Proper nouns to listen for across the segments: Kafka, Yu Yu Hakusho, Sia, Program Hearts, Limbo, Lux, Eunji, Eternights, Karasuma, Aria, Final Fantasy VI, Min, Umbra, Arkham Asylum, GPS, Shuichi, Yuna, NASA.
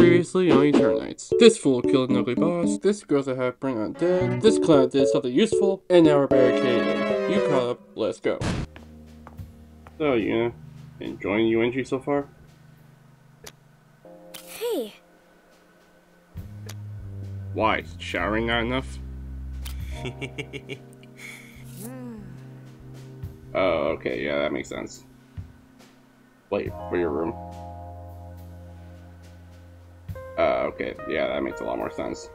Previously on Eternights. This fool killed an ugly boss, this girl's a half-brain undead, this clown did something useful, and now we're barricaded. You caught up, let's go. So, Yuna, enjoying Eunji so far? Hey! Why, showering not enough? Oh, okay, yeah, that makes sense. Wait, for your room. Okay, yeah, that makes a lot more sense.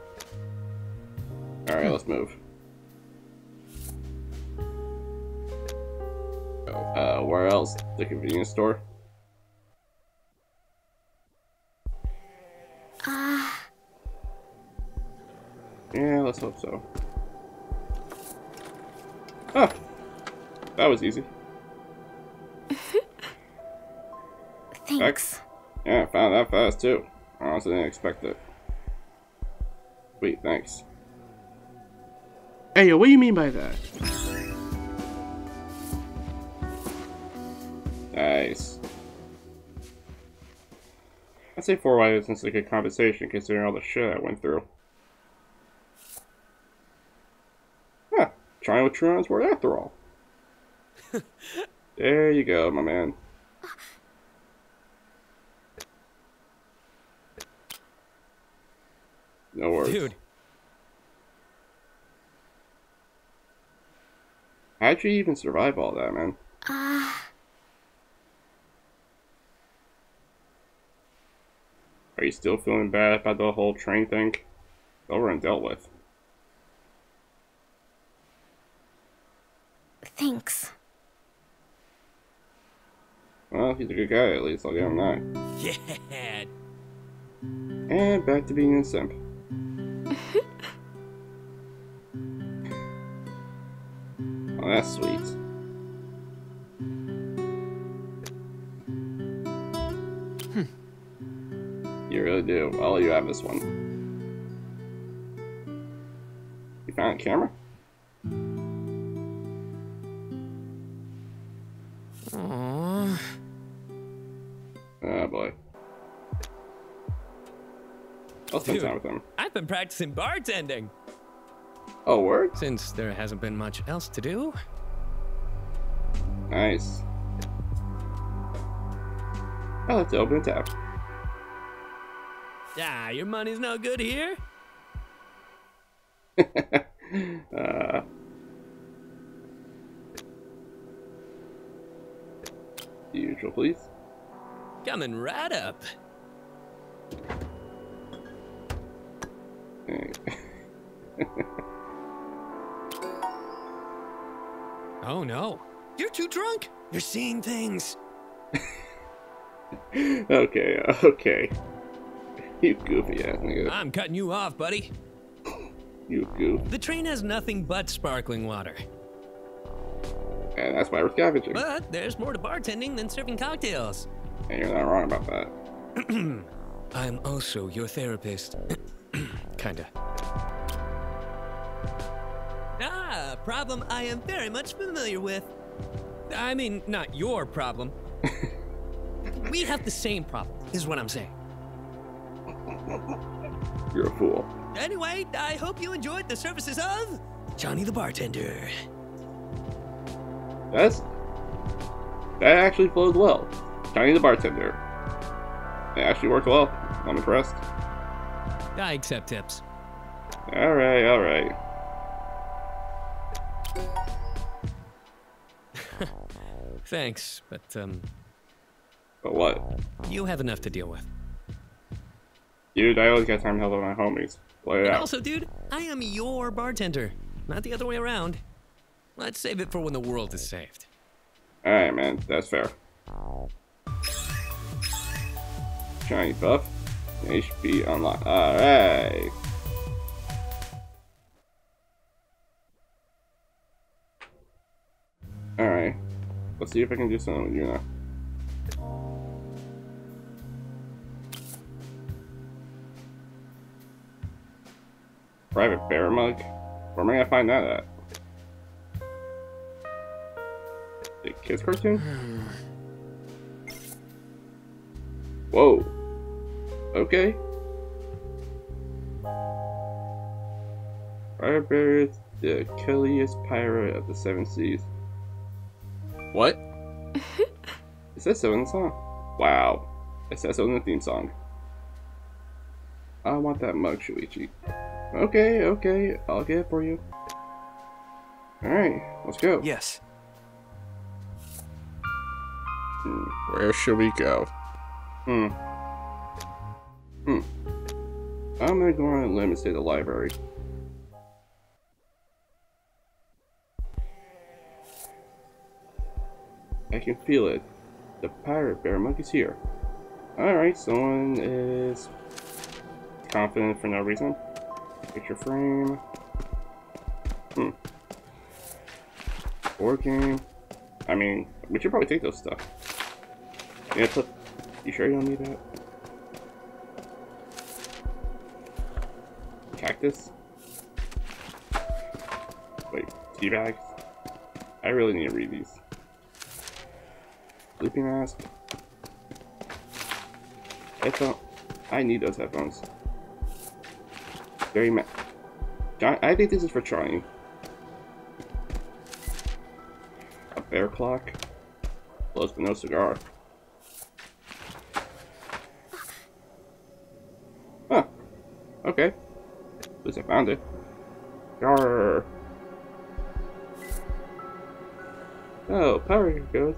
Alright, let's move. Where else? The convenience store? Yeah, let's hope so. Ah! That was easy. Thanks. Yeah, I found that fast too. I honestly didn't expect it. Wait, thanks. Hey, what do you mean by that? Nice. I'd say 4Y isn't a good compensation considering all the shit I went through. Huh, trying what true arms were after all. There you go, my man. No worries. Dude. How'd you even survive all that, man? Are you still feeling bad about the whole train thing? It's over and dealt with. Thanks. Well, he's a good guy, at least I'll give him that. Yeah. And back to being a simp. Oh, that's sweet. You really do. Well, you have this one. You found a camera? Aww. Oh boy. I'll spend time with him. I've been practicing bartending. Oh, word? Since there hasn't been much else to do. Nice. I'll have to open a tap. Ah, your money's no good here. The usual, please. Coming right up. Oh no. You're too drunk. You're seeing things. Okay. You goofy ass nigga. I'm cutting you off, buddy. You goof. The train has nothing but sparkling water. And that's why we're scavenging. But there's more to bartending than serving cocktails. And you're not wrong about that. I'm also your therapist. Kinda. Ah, problem I am very much familiar with. I mean, not your problem. We have the same problem, is what I'm saying. You're a fool. Anyway, I hope you enjoyed the services of Johnny the bartender. That actually flowed well. Johnny the bartender. It actually worked well. I'm impressed. I accept tips. All right. Thanks, but what? You have enough to deal with. Dude, I always got time to help my homies. Play it out. Also, dude, I am your bartender, not the other way around. Let's save it for when the world is saved. All right, man, that's fair. Shiny buff. HP unlocked. Alright. Alright. Let's see if I can do something with Yuna. Private bear mug? Where am I gonna find that at? The kids cartoon? Whoa. Okay. Firebird, the killiest pirate of the Seven Seas. What? It says so in the song. Wow. It says so in the theme song. I want that mug, Shuichi. Okay, okay, I'll get it for you. Alright, let's go. Yes. Where should we go? I'm gonna go on a limb and say the library. I can feel it. The pirate bear monk is here. Alright, someone is confident for no reason. Picture frame. Board game. I mean, we should probably take those stuff. Yeah, you sure you don't need that? Cactus? Wait, tea bags? I really need to read these. Sleeping mask? Headphones? I need those headphones. Very mad. I think this is for Charlie. A bear clock? Close but no cigar. Okay. At least I found it. Yarr. Oh, power goes.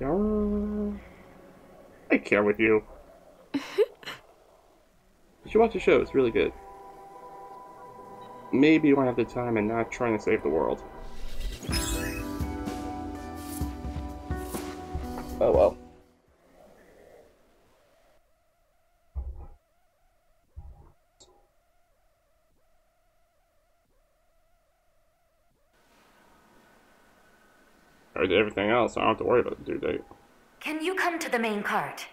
Yarr. I care with you. You should watch the show, it's really good. Maybe you won't have the time and not trying to save the world. Oh well. I did everything else, I don't have to worry about the due date. Can you come to the main cart?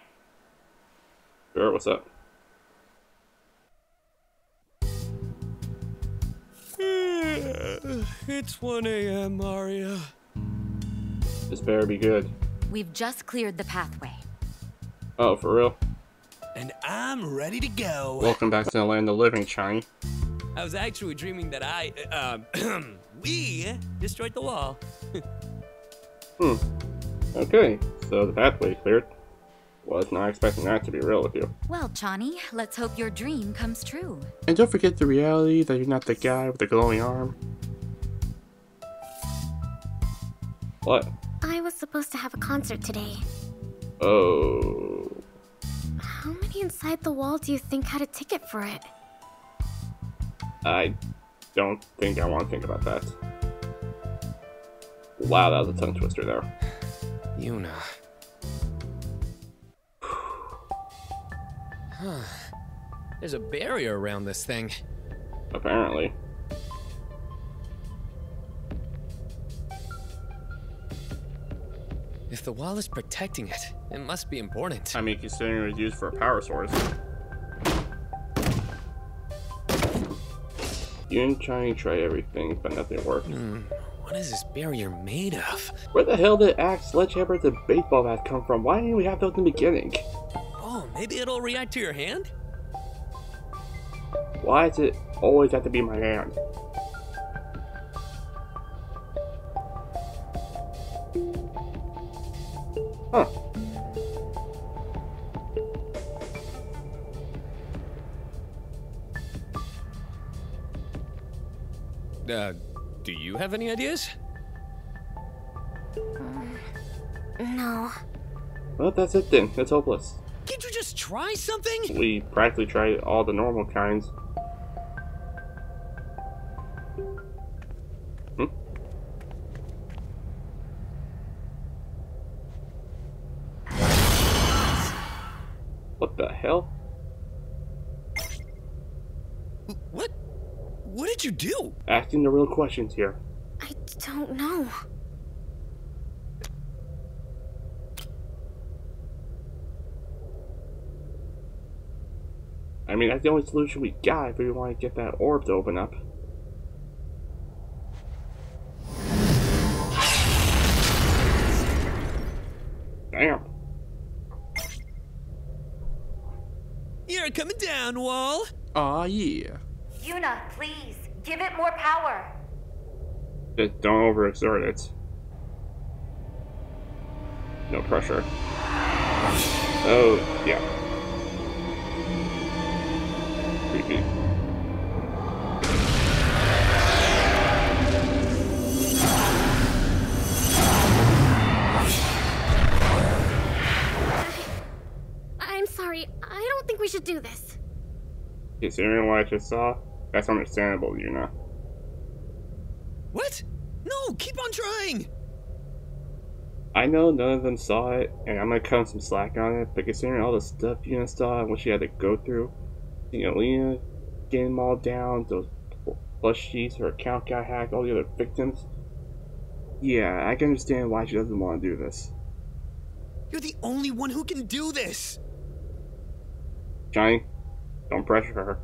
Sure, what's up? It's 1 a.m., Aria. This better be good. We've just cleared the pathway. Oh, for real? And I'm ready to go. Welcome back to the land of living, Chani. I was actually dreaming that we destroyed the wall. Okay, so the pathway cleared. Was not expecting that, to be real with you. Well, Chani, let's hope your dream comes true. And don't forget the reality that you're not the guy with the glowing arm. What? I was supposed to have a concert today. Oh. How many inside the wall do you think had a ticket for it? I don't think I want to think about that. Wow, that was a tongue twister there. Yuna. Huh. There's a barrier around this thing. Apparently. If the wall is protecting it, it must be important. I mean, considering it was used for a power source. You and Chani try everything, but nothing worked. What is this barrier made of? Where the hell did axe, sledgehammer, and baseball bat come from? Why didn't we have those in the beginning? Oh, maybe it'll react to your hand? Why does it always have to be my hand? Huh. Do you have any ideas? No. Well, that's it then. That's hopeless. Can't you just try something? We practically tried all the normal kinds. What the hell? What? What did you do? Asking the real questions here. I don't know. I mean, that's the only solution we got if we want to get that orb to open up. Damn. You're coming down, Wall. Aw, yeah. Yuna, please. Give it more power. Just don't overexert it. No pressure. Oh, yeah. Creepy. I'm sorry. I don't think we should do this. Considering what I just saw, that's understandable, Yuna. What? No, keep on trying! I know none of them saw it, and I'm gonna cut some slack on it, but considering all the stuff Yuna saw and what she had to go through, you know, Lena getting mauled down, those plush sheets, her account got hacked, all the other victims. Yeah, I can understand why she doesn't want to do this. You're the only one who can do this! Johnny, don't pressure her.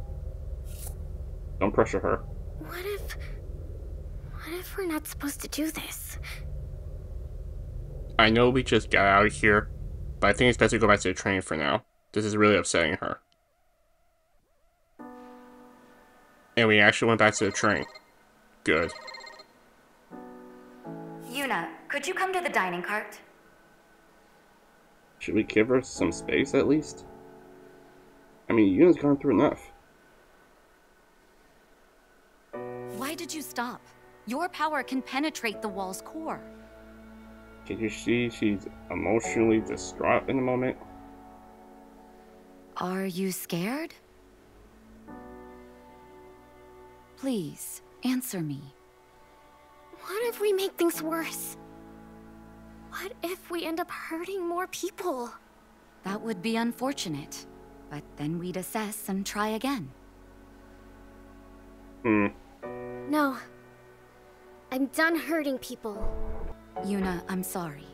Don't pressure her. What if we're not supposed to do this? I know we just got out of here, but I think it's best to go back to the train for now. This is really upsetting her. And we actually went back to the train. Good. Yuna, could you come to the dining cart? Should we give her some space at least? I mean, Yuna's gone through enough. Why did you stop? Your power can penetrate the wall's core. Can you see she's emotionally distraught in the moment? Are you scared? Please, answer me. What if we make things worse? What if we end up hurting more people? That would be unfortunate, but then we'd assess and try again. No. I'm done hurting people. Yuna, I'm sorry,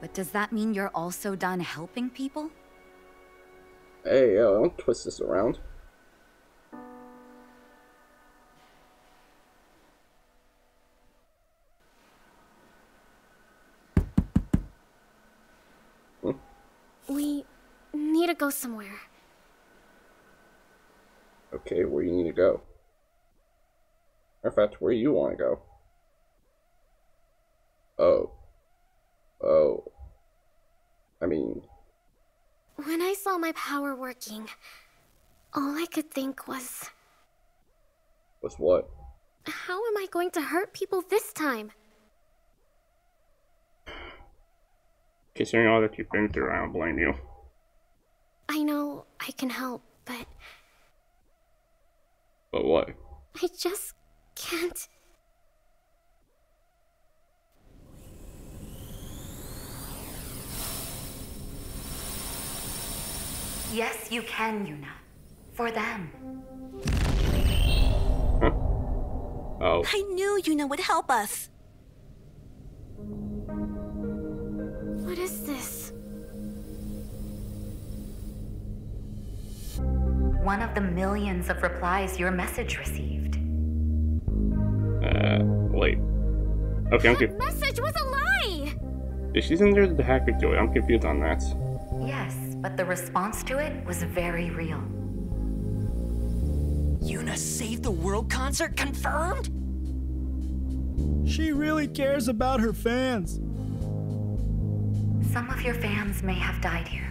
but does that mean you're also done helping people? Hey, don't twist this around. We need to go somewhere. Okay, where do you need to go? In fact, where do you want to go? Oh. I mean... When I saw my power working, all I could think was... Was what? How am I going to hurt people this time? Considering all that you've been through, I don't blame you. I know I can help, but... But what? I just can't... Yes, you can, Yuna. For them. Huh. Oh. I knew Yuna would help us. What is this? One of the millions of replies your message received. Wait. Okay, I'm confused. That message was a lie! If she's in there, the hacker do it. I'm confused on that. Yes. But the response to it was very real. Yuna Save the World concert confirmed? She really cares about her fans. Some of your fans may have died here.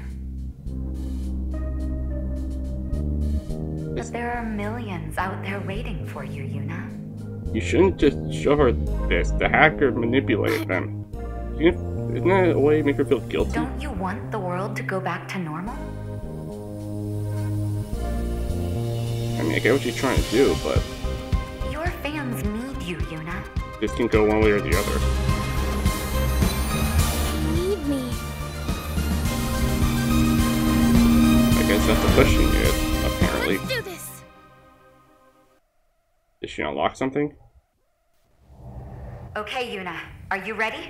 But there are millions out there waiting for you, Yuna. You shouldn't just show her this. The hacker manipulated them. Isn't that a way to make her feel guilty? Don't you want the world to go back to normal? I mean, I get what you're trying to do, but... Your fans need you, Yuna. This can go one way or the other. They need me. I guess that's the question, dude, apparently. Let's do this! Did she unlock something? Okay, Yuna. Are you ready?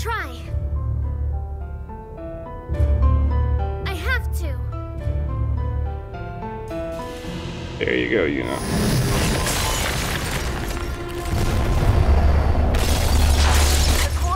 Try. I have to. There you go, Yuna. The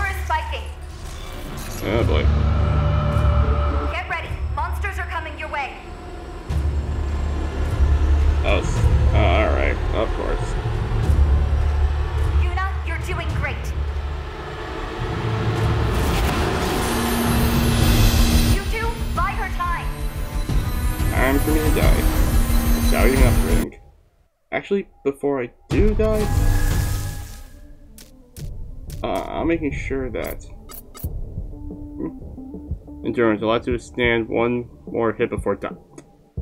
Actually, before I do, guys, I'm making sure that endurance allowed to stand one more hit before time.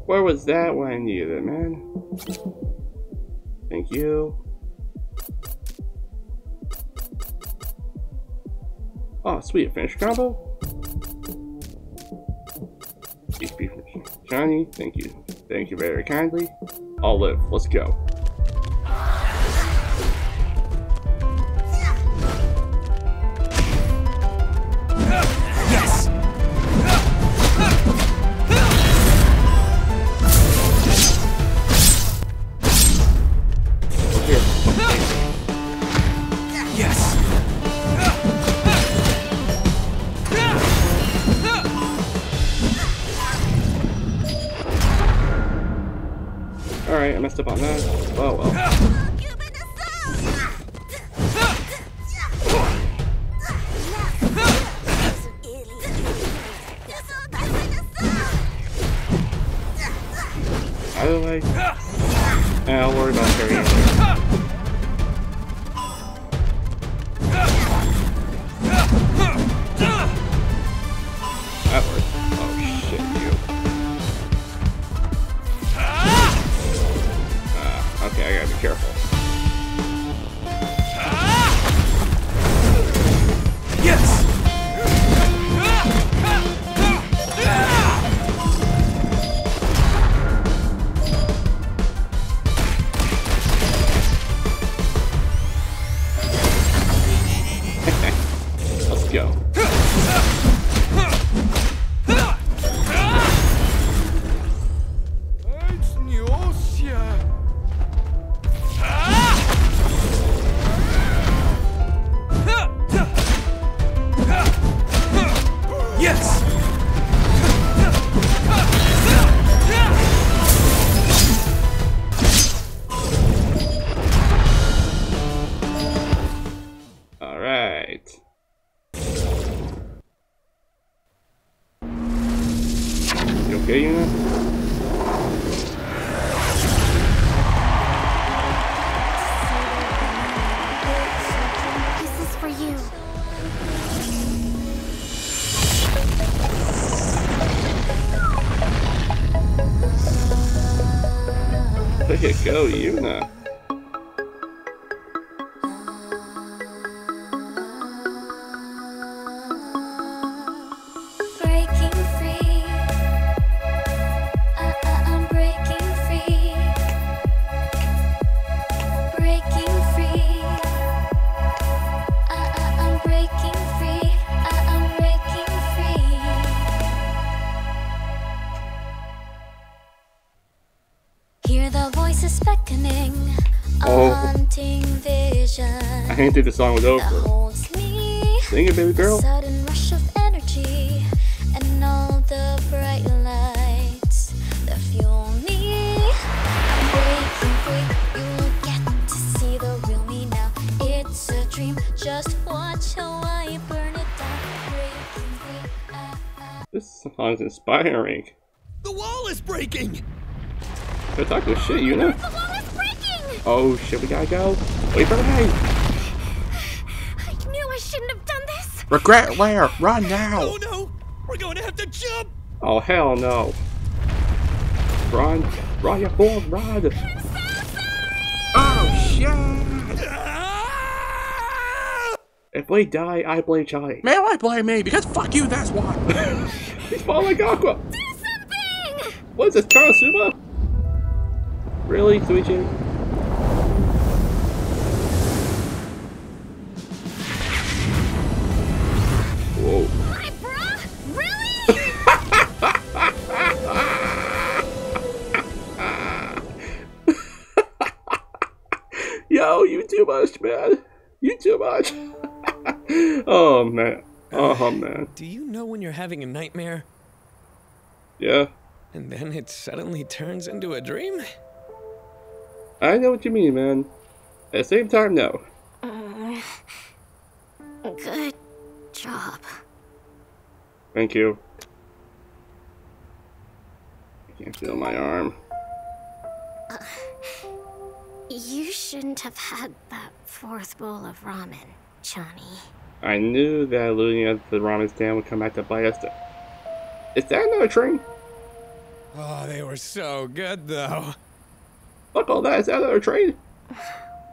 Where was that when I needed it, man? Thank you. Oh, sweet, finish combo. HP from Johnny, thank you. Thank you very kindly. I'll live, let's go. Yes! Look here. Yes! Alright, I messed up on that. Oh well. I'll worry about carrying it. That worked. Oh shit, you. Okay, I gotta be careful. Yes! Look at go, Yuna. I didn't think the song was over. Sing it, baby girl. Sudden rush of energy and all the bright lights that fuel me. I'm breaking free. You'll get to see the real me now. It's a dream. Just watch how I burn it down. This song's inspiring. The wall is breaking. They're talking shit, you know. The wall is breaking. Oh shit, we gotta go. Wait for me. Regret lair, run now! Oh no! We're going to have to jump! Oh hell no. Run! Run, you fool! Run! I'm so sorry! Oh shit! Ah! If we die, I blame Johnny. Man, why blame me? Because fuck you, that's why! He's falling like Aqua! Do something! What is this, Karasuma? Really, Shuichi? Yo, you too much, man. You too much. Oh, man. Oh, man. Do you know when you're having a nightmare? Yeah. And then it suddenly turns into a dream? I know what you mean, man. At the same time, no. Good job. Thank you. I can't feel my arm. shouldn't have had that fourth bowl of ramen, Johnny. I knew that looting at the ramen stand would come back to bite us. Is that another train? Oh, they were so good, though. Fuck all that. Is that another train?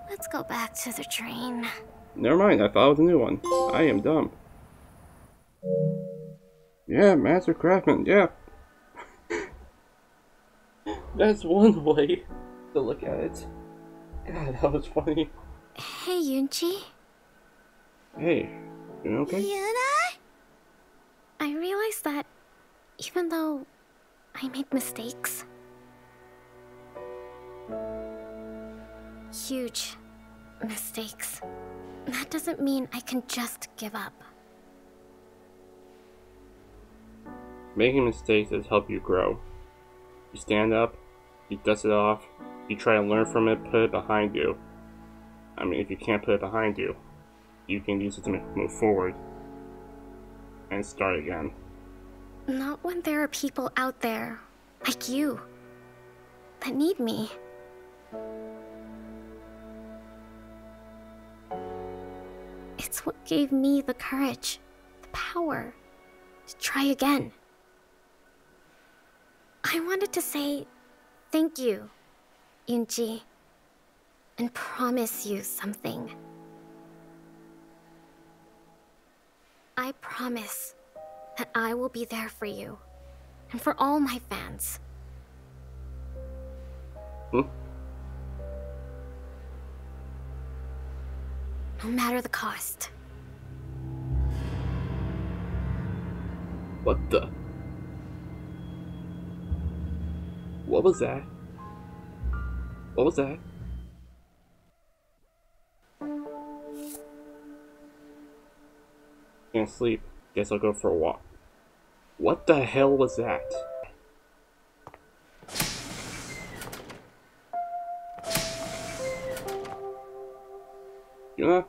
Let's go back to the train. Never mind. I thought it was a new one. I am dumb. Yeah, master craftsman. Yeah. That's one way to look at it. God, that was funny. Hey, Eunji. Hey, you okay? Yuna? I realized that even though I made mistakes, huge mistakes, that doesn't mean I can just give up. Making mistakes has helped you grow. You stand up, you dust it off, you try to learn from it, put it behind you. I mean, if you can't put it behind you, you can use it to move forward and start again. Not when there are people out there, like you, that need me. It's what gave me the courage, the power, to try again. I wanted to say thank you, Eunji, and promise you something. I promise that I will be there for you and for all my fans. No matter the cost. What the? What was that? What was that? Can't sleep. Guess I'll go for a walk. What the hell was that? Yuna?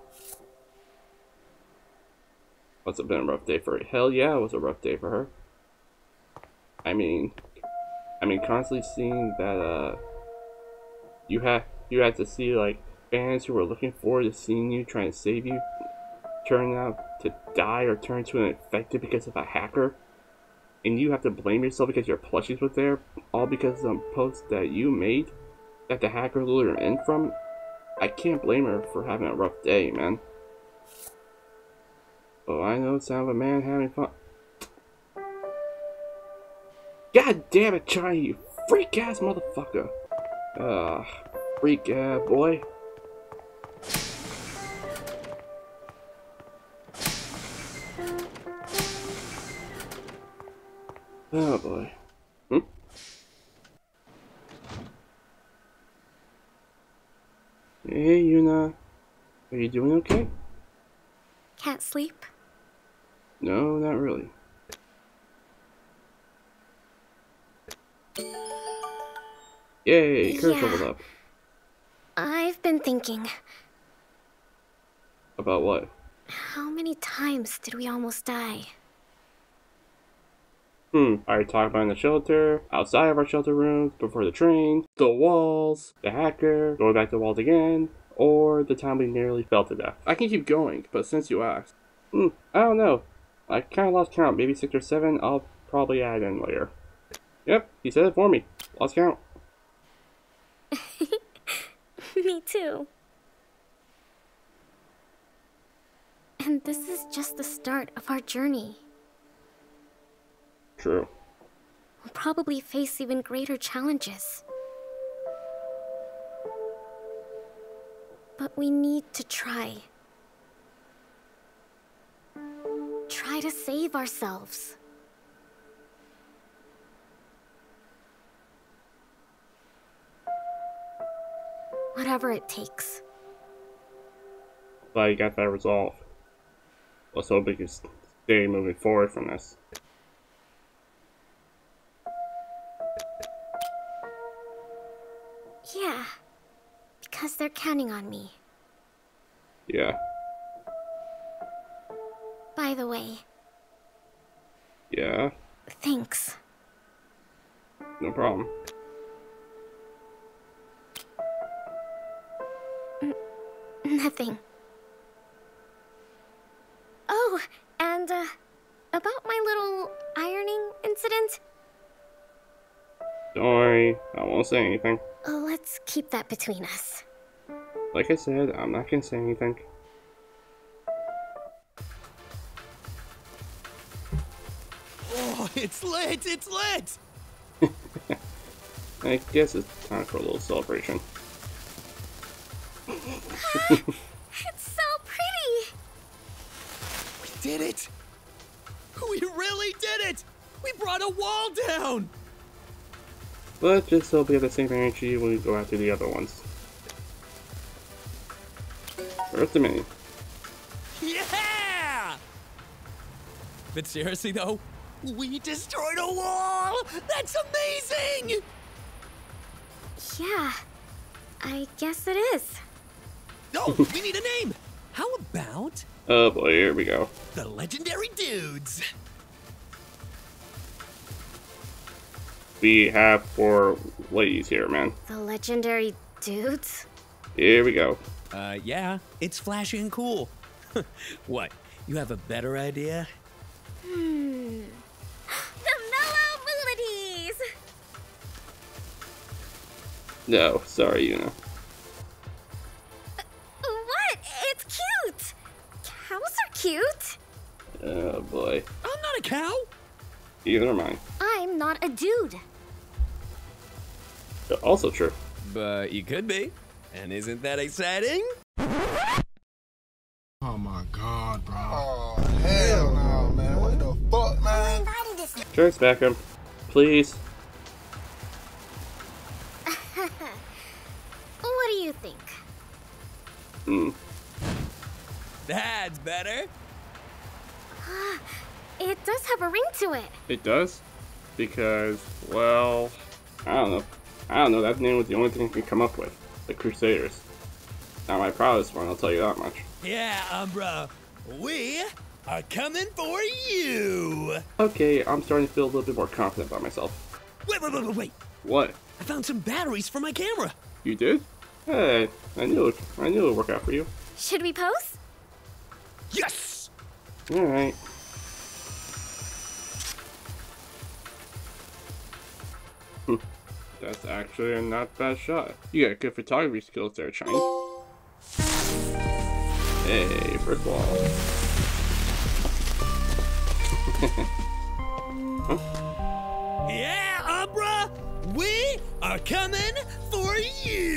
Must have been a rough day for her. Hell yeah, it was a rough day for her. I mean, constantly seeing that, you had to see, like, fans who were looking forward to seeing you, trying to save you, turn out to die or turn to an infected because of a hacker, and you have to blame yourself because your plushies were there, all because of some post that you made that the hacker lured her in from. I can't blame her for having a rough day, man. Oh, I know it sounds like a man having fun. God damn it, Johnny, you freak ass motherfucker. Freak boy. Oh boy. Hmm? Hey, Yuna. Are you doing okay? Can't sleep? No, not really. Yay, courage leveled up. I've been thinking. About what? How many times did we almost die? I already talked about in the shelter, outside of our shelter rooms, before the train, the walls, the hacker, going back to the walls again, or the time we nearly fell to death. I can keep going, but since you asked, I don't know. I kind of lost count, maybe 6 or 7. I'll probably add in later. Yep, he said it for me. Lost count. Me too. And this is just the start of our journey. True. We'll probably face even greater challenges. But we need to try. Try to save ourselves. Whatever it takes. Glad you got that resolve. Let's hope we can stay moving forward from this. Yeah, because they're counting on me. Yeah. By the way. Yeah? Thanks. No problem. Nothing. Oh, and about my little ironing incident? Don't worry, I won't say anything. Let's keep that between us. Like I said, I'm not gonna say anything. Oh, it's lit! It's lit! I guess it's time for a little celebration. It's so pretty! We did it! We really did it! We brought a wall down! But just so we have the same energy when we go after the other ones. Earth Dominion. Yeah! But seriously though, we destroyed a wall! That's amazing! Yeah, I guess it is. Oh, we need a name! How about... Oh boy, here we go. The Legendary Dudes. We have 4 ladies here, man. The Legendary Dudes? Here we go. Yeah, it's flashy and cool. What, you have a better idea? Hmm. The Mellow Melodies! No, sorry, Yuna. What? It's cute! Cows are cute! Oh boy. I'm not a cow! Either am I. I'm not a dude. Also true. But you could be. And isn't that exciting? Oh my god, bro. Oh, hell no, man. What the fuck, man? Jerks back him. Please. What do you think? Hmm. That's better. It does have a ring to it. It does? Because, well, I don't know, that name was the only thing I could come up with. The Crusaders. Not my proudest one, I'll tell you that much. Yeah, Umbra, we are coming for you! Okay, I'm starting to feel a little bit more confident about myself. Wait. What? I found some batteries for my camera. You did? Hey, I knew it would work out for you. Should we pose? Yes! Alright. That's actually a not bad shot. You got good photography skills there, Chine. Hey, brick wall. Huh? Yeah, Umbra! We are coming for you!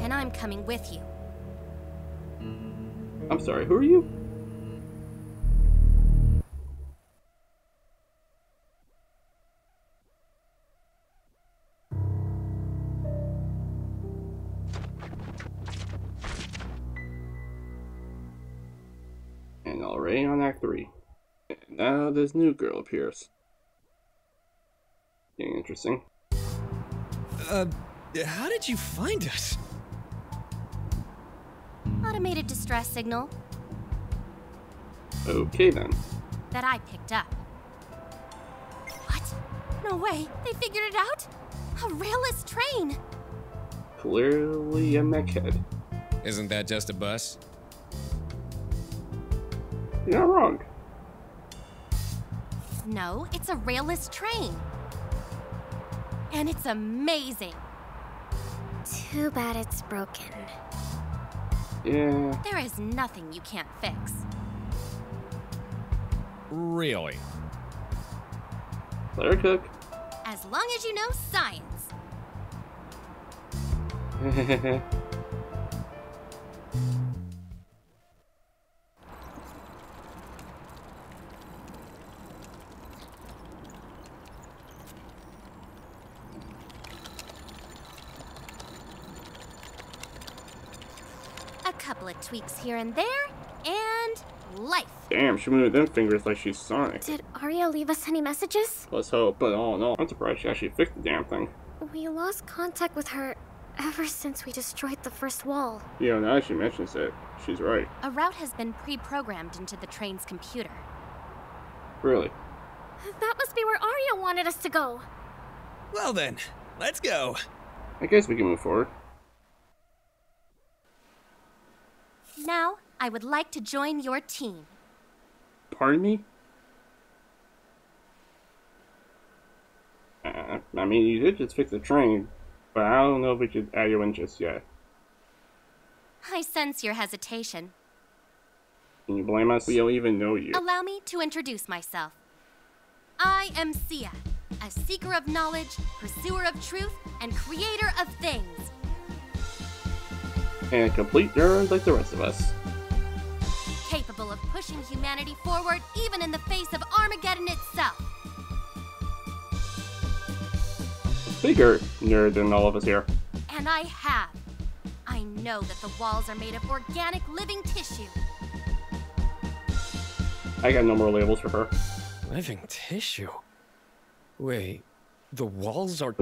And I'm coming with you. I'm sorry, who are you? Already on Act 3. And now this new girl appears. Getting interesting. How did you find us? Automated distress signal. Okay then. That I picked up. What? No way! They figured it out? A railless train! Clearly a mechhead. Isn't that just a bus? You're not wrong. No, it's a railless train. And it's amazing. Too bad it's broken. Yeah. There is nothing you can't fix. Really? Let her cook. As long as you know science. Tweaks here and there, and life. Damn, she moved them fingers like she's Sonic. Did Aria leave us any messages? Let's hope, but all in all, I'm surprised she actually fixed the damn thing. We lost contact with her ever since we destroyed the first wall. Yeah, now she mentions it. She's right. A route has been pre-programmed into the train's computer. Really? That must be where Aria wanted us to go. Well then, Let's go. I guess we can move forward. Now, I would like to join your team. Pardon me? I mean, you did just fix the train, but I don't know if we should add you in just yet. I sense your hesitation. Can you blame us? We don't even know you. Allow me to introduce myself. I am Sia, a seeker of knowledge, pursuer of truth, and creator of things. And a complete nerd like the rest of us. Capable of pushing humanity forward even in the face of Armageddon itself. Bigger nerd than all of us here. And I have. I know that the walls are made of organic living tissue. I got no more labels for her. Living tissue? Wait, the walls are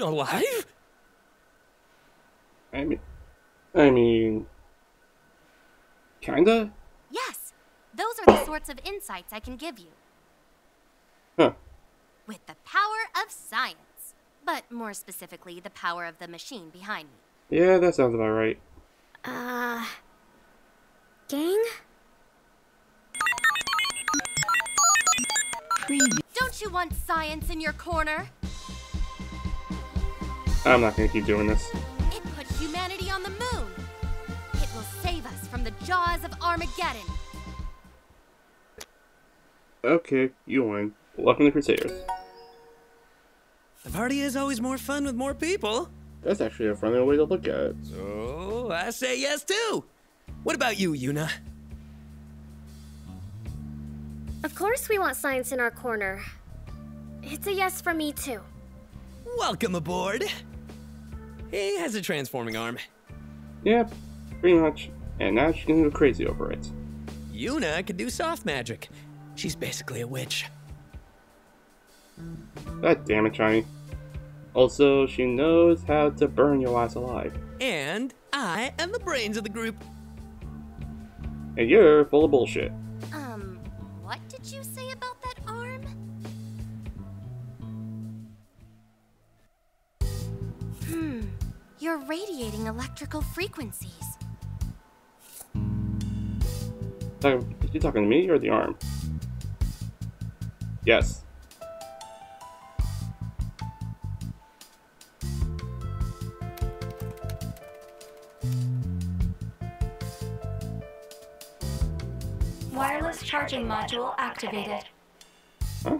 alive? I mean, kinda? Yes, those are the sorts of insights I can give you. Huh. With the power of science. But more specifically, the power of the machine behind me. Yeah, that sounds about right. Gang? Don't you want science in your corner? I'm not gonna keep doing this. It put humanity on the moon. It will save us from the jaws of Armageddon. Okay, you win. Welcome to Crusaders. The party is always more fun with more people. That's actually a funny way to look at it. So I say yes too. What about you, Yuna? Of course we want science in our corner. It's a yes for me too. Welcome aboard. He has a transforming arm. Yep, pretty much. And now she can go crazy over it. Yuna can do soft magic. She's basically a witch. God damn it, Shiny. Also, she knows how to burn your ass alive. And I am the brains of the group. And you're full of bullshit. What did you say about that arm? You're radiating electrical frequencies. Are you talking to me or the arm? Yes. Wireless charging module activated. Huh?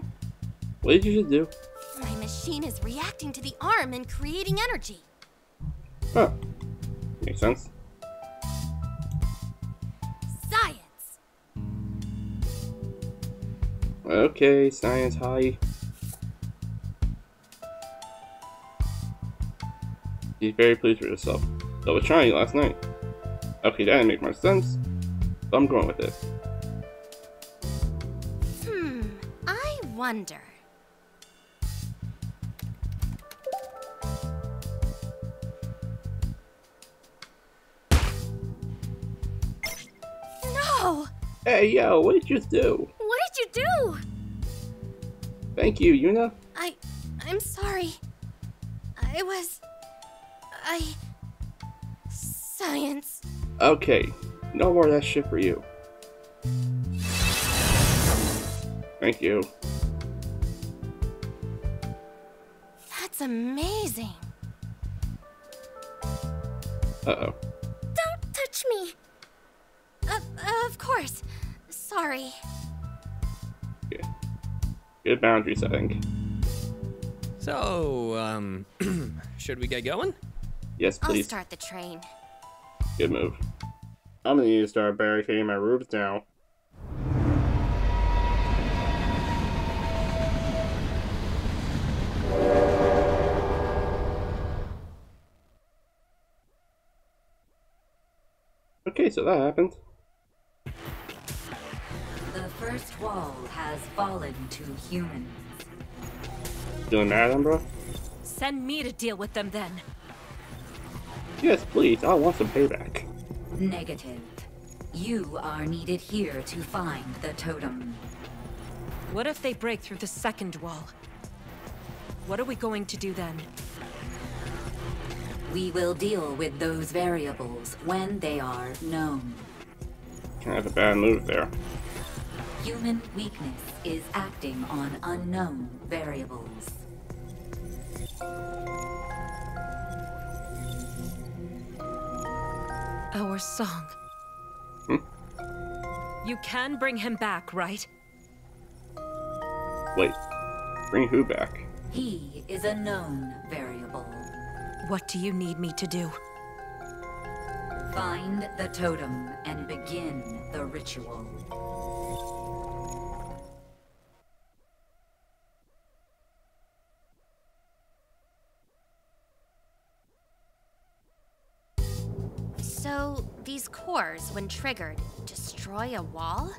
What did you just do? My machine is reacting to the arm and creating energy. Huh. Makes sense. Science! Okay, science, hi. She's very pleased with herself. That was trying last night. Okay, that didn't make much sense, but I'm going with this. Wonder. No! Hey, yo, what did you do? What did you do? Thank you, Yuna. I'm sorry. Science. Okay, no more of that shit for you. Thank you. That's amazing. Uh-oh. Don't touch me. Of course. Sorry. Yeah. Good boundaries, I think. So, should we get going? Yes, please. I'll start the train. Good move. I'm gonna need to start barricading my rooms now. Okay, so that happened. The first wall has fallen to humans. Doing mad, Umbra? Send me to deal with them then. Yes, please. I want some payback. Negative. You are needed here to find the totem. What if they break through the second wall? What are we going to do then? We will deal with those variables when they are known. That's a bad move there. Human weakness is acting on unknown variables. Our song. You can bring him back, right? Wait. Bring who back? He is a known variable. What do you need me to do? Find the totem and begin the ritual. So, these cores, when triggered, destroy a wall?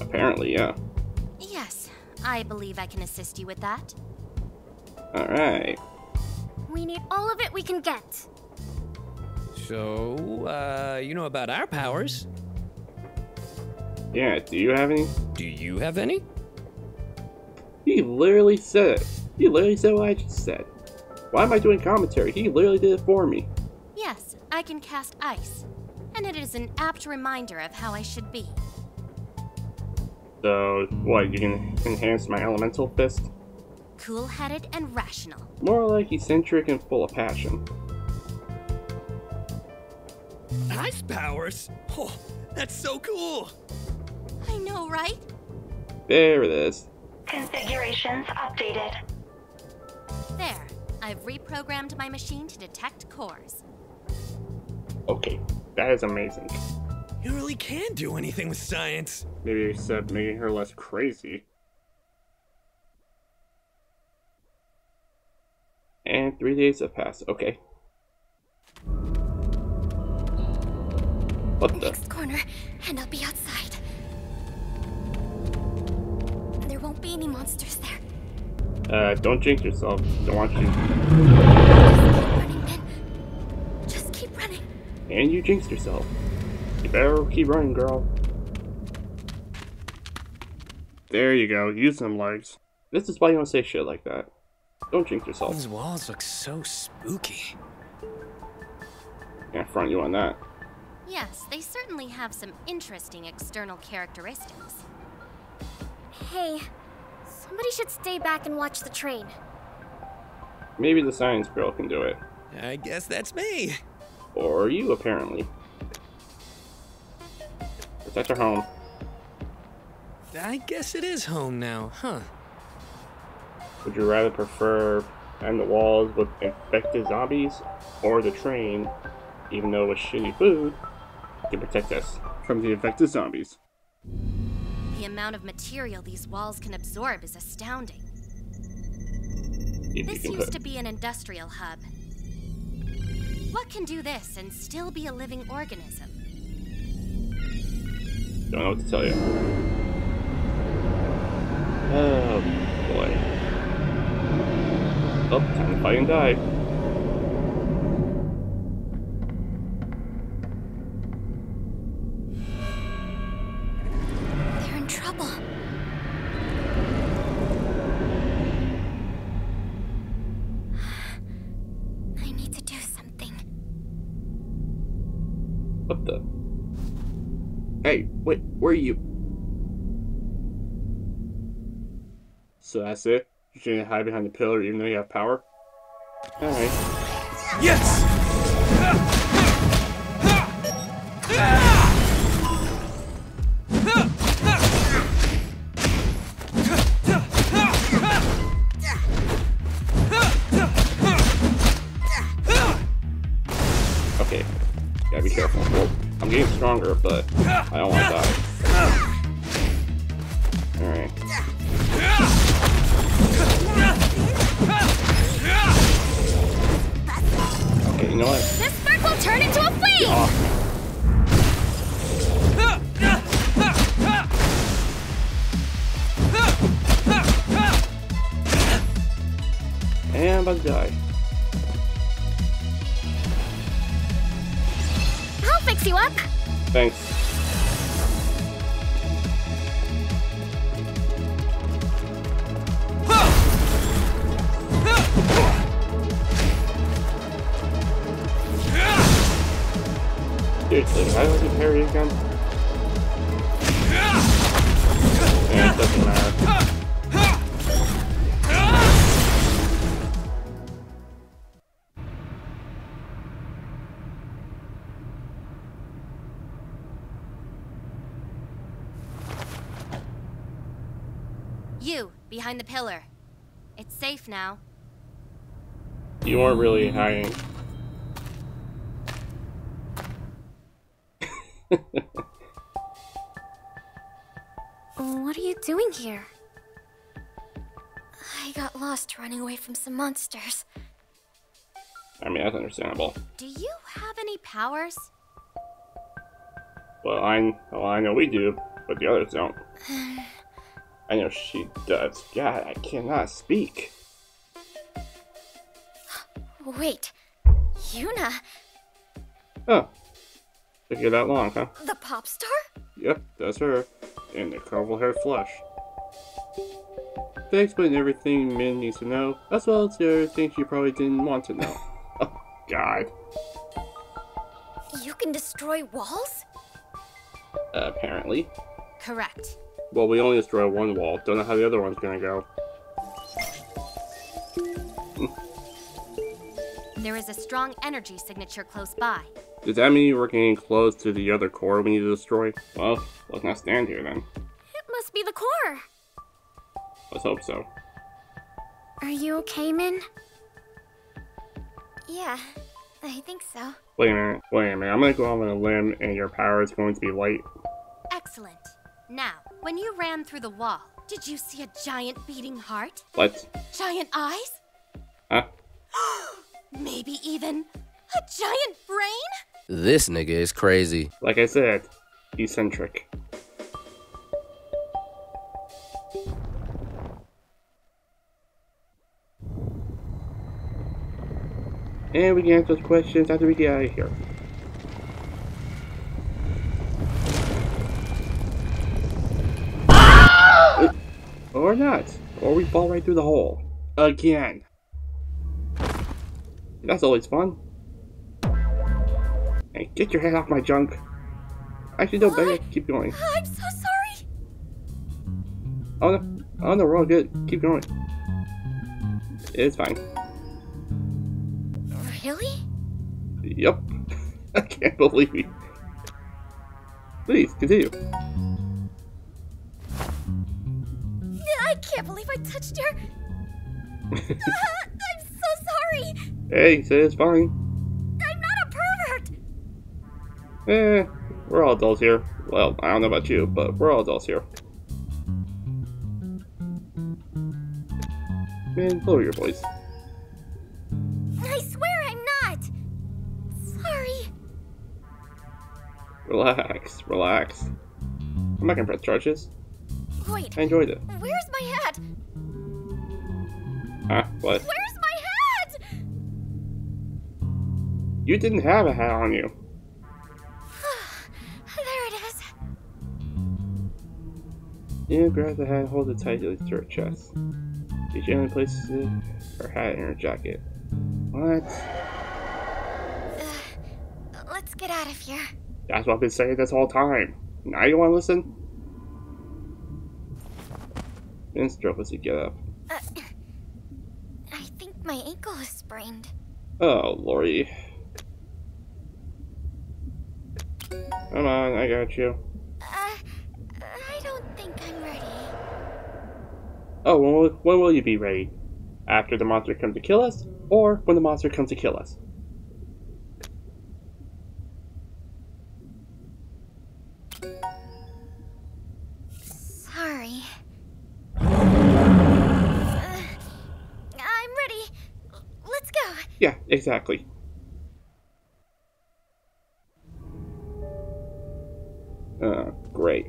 Apparently, yeah. Yes, I believe I can assist you with that. Alright. We need all of it we can get. So, you know about our powers? Yeah, do you have any? Do you have any? He literally said it. He literally said what I just said. Why am I doing commentary? He literally did it for me. Yes, I can cast ice. And it is an apt reminder of how I should be. So, what, you can enhance my elemental fist? Cool-headed and rational. More like eccentric and full of passion. Ice powers? Oh, that's so cool! I know, right? There it is. Configurations updated. There. I've reprogrammed my machine to detect cores. Okay, that is amazing. You really can do anything with science. Maybe except making her less crazy. And 3 days have passed. Okay. What the? Next corner, and I'll be outside. There won't be any monsters there. Don't jinx yourself. Don't want you. Just keep running. And you jinxed yourself. You better keep running, girl. There you go. Use them legs. This is why you don't say shit like that. Don't jinx yourself. These walls look so spooky. Can't front you on that. Yes, they certainly have some interesting external characteristics. Hey, somebody should stay back and watch the train. Maybe the science girl can do it. I guess that's me. Or you, apparently. Protect her home. I guess it is home now, huh? Would you rather prefer behind the walls with infected zombies or the train, even though with shitty food, to protect us from the infected zombies? The amount of material these walls can absorb is astounding. This used to be an industrial hub. What can do this and still be a living organism? Don't know what to tell you. Oh boy. Oh, time to fight and die. They're in trouble. I need to do something. What the? Hey, wait, where are you? So that's it? You shouldn't hide behind the pillar even though you have power? Alright. Yes! Okay. Gotta be careful. Well, I'm getting stronger, but I don't want to die. Alright. Okay, you know what? This spark will turn into a flame! And I'm about to die. I'll fix you up! Thanks. Seriously, why don't you parry again? Yeah, it doesn't matter. You, behind the pillar. It's safe now. You aren't really hiding. What are you doing here? I got lost running away from some monsters. I mean, that's understandable. Do you have any powers? Well, I know we do, but the others don't. I know she does. God, I cannot speak. Wait, Yuna. Oh, took you that long, huh? The pop star? Yep, that's her. And the carnival-haired flush. They explain everything Min needs to know, as well as the other things she probably didn't want to know. Oh, God. You can destroy walls? Apparently. Correct. Well, we only destroy one wall. Don't know how the other one's gonna go. There is a strong energy signature close by. Does that mean we're getting close to the other core we need to destroy? Well, let's not stand here then. It must be the core. Let's hope so. Are you okay, Min? Yeah, I think so. Wait a minute. I'm gonna go off on a limb and your power is going to be light. Excellent. Now, when you ran through the wall, did you see a giant beating heart? What? Giant eyes? Huh? Maybe even a giant brain? This nigga is crazy. Like I said, eccentric. And we can answer those questions after we get out of here. Or not. Or we fall right through the hole. Again. That's always fun. Hey, get your head off my junk. Actually, don't beg it. Keep going. I'm so sorry. Oh no, we're all good. Keep going. It's fine. Really? Yep. I can't believe it. Please, continue. I can't believe I touched your... I'm so sorry! Hey, so it's fine. I'm not a pervert! We're all adults here. Well, I don't know about you, but we're all adults here. Man, lower your voice. I swear I'm not! Sorry. Relax, relax. I'm not gonna press charges. Wait, I enjoyed it. Where's my hat? Huh? What? Where's my hat? You didn't have a hat on you. There it is. You grab the hat and hold it tightly to her chest. She gently places her hat in her jacket. What? Let's get out of here. That's what I've been saying this whole time. Now you want to listen? And struggle to get up. I think my ankle is sprained. Oh, Lori. Come on, I got you. I don't think I'm ready. Oh, when will you be ready? After the monster comes to kill us, or when the monster comes to kill us? Sorry. Yeah, exactly. Great.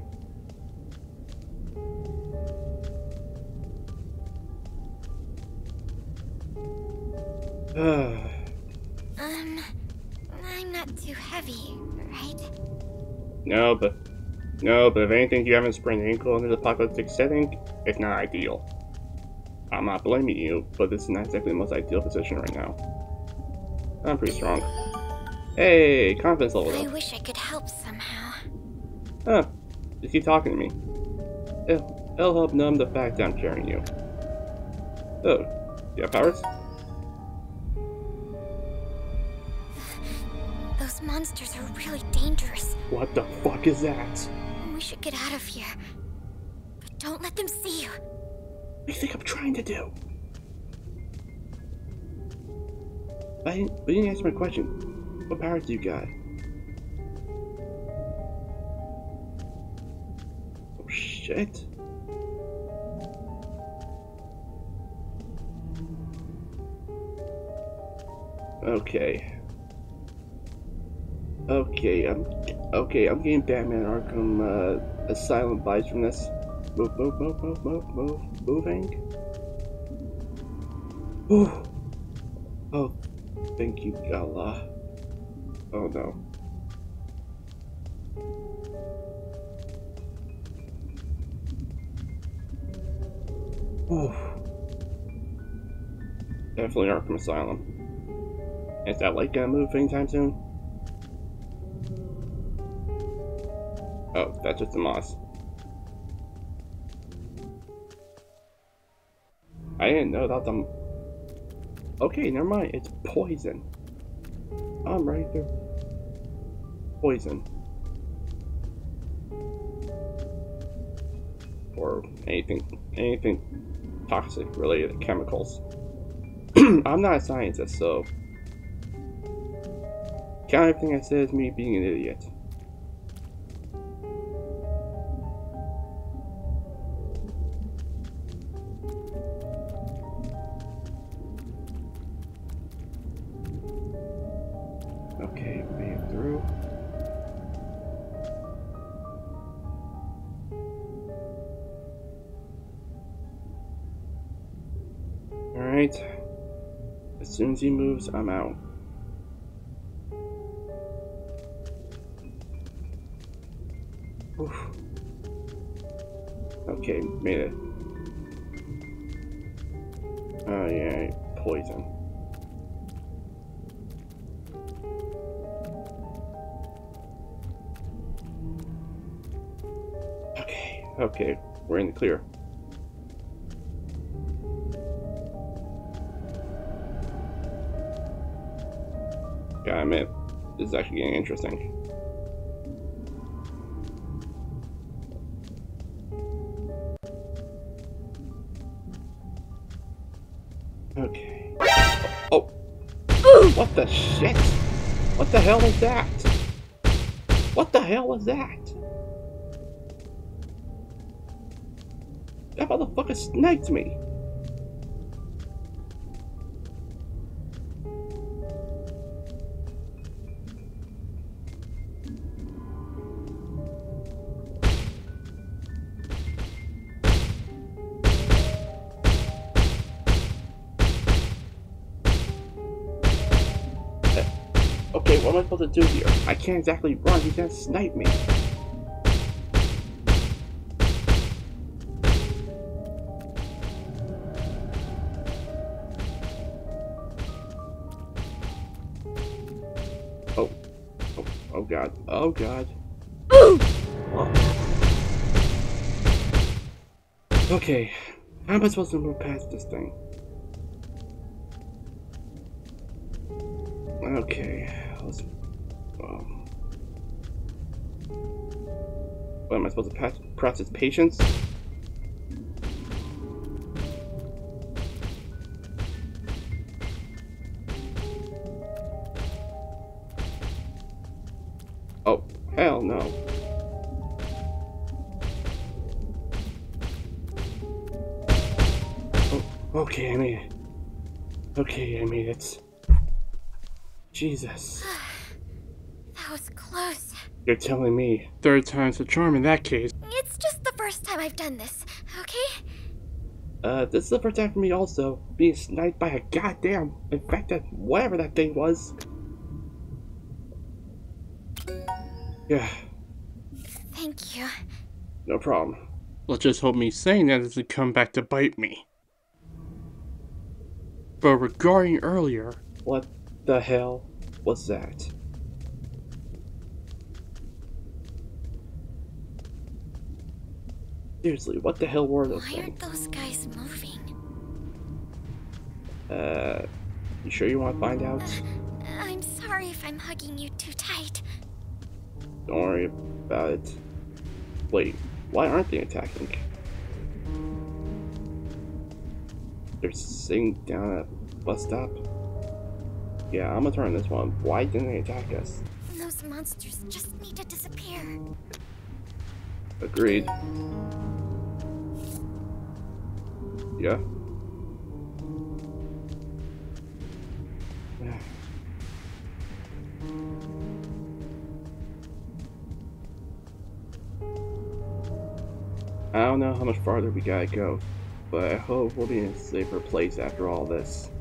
I'm not too heavy, right? No, but if anything, you haven't sprained your ankle in an apocalyptic setting, it's not ideal. I'm not blaming you, but this is not exactly the most ideal position right now. I'm pretty strong. Hey, confidence level up. I wish I could help somehow. Huh. Just keep talking to me. It'll help numb the fact that I'm carrying you. Oh, do you have powers? Those monsters are really dangerous. What the fuck is that? We should get out of here. But don't let them see you. What do you think I'm trying to do? You didn't answer my question. What powers do you got? Oh shit. Okay, I'm getting Batman Arkham Asylum vibes from this. Moving. Ooh. Oh. Thank you, Allah. Oh no. Oof. Definitely Arkham Asylum. Is that light gonna move anytime soon? Oh, that's just the moss. I didn't know about them. Okay, never mind. It's poison. I'm right there. Poison. Or anything toxic related to chemicals. I'm not a scientist, so count everything I said as me being an idiot. As soon as he moves, I'm out. Oof. Okay, made it. Oh yeah, poison. Okay, we're in the clear. I admit, this is actually getting interesting. Okay. Oh! What the shit? What the hell is that? What the hell is that? That motherfucker sniped me! Okay, what am I supposed to do here? I can't exactly run, he can't snipe me. Oh. Oh god. Oh god. Oh. Okay. How am I supposed to move past this thing? Okay, let's. What am I supposed to press his patience? Oh, hell no. Oh, okay, I made it. Okay, I made it. Jesus. That was close. You're telling me. Third time's a charm in that case. It's just the first time I've done this, okay? This is the first time for me also. Being sniped by a goddamn infected whatever that thing was. Yeah. Thank you. No problem. Let's just hope me saying that doesn't come back to bite me. But regarding earlier... What the hell was that? Seriously, what the hell were those things? Why aren't those guys moving? You sure you want to find out? I'm sorry if I'm hugging you too tight. Don't worry about it. Wait, why aren't they attacking? They're sitting down at a bus stop. Yeah, I'm gonna turn this one. Why didn't they attack us? Those monsters just need to disappear. Agreed. Yeah. I don't know how much farther we gotta go, but I hope we'll be in a safer place after all this.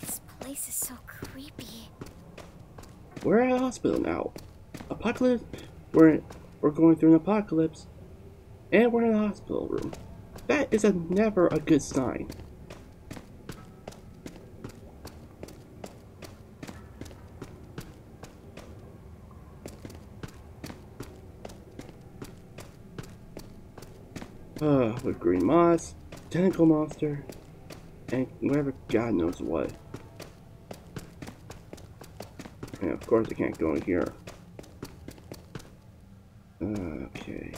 This place is so creepy. We're at a hospital now. Apocalypse. We're going through an apocalypse, and we're in a hospital room. That is never a good sign. With green moss, tentacle monster, and whatever God knows what. And of course I can't go in here. Okay.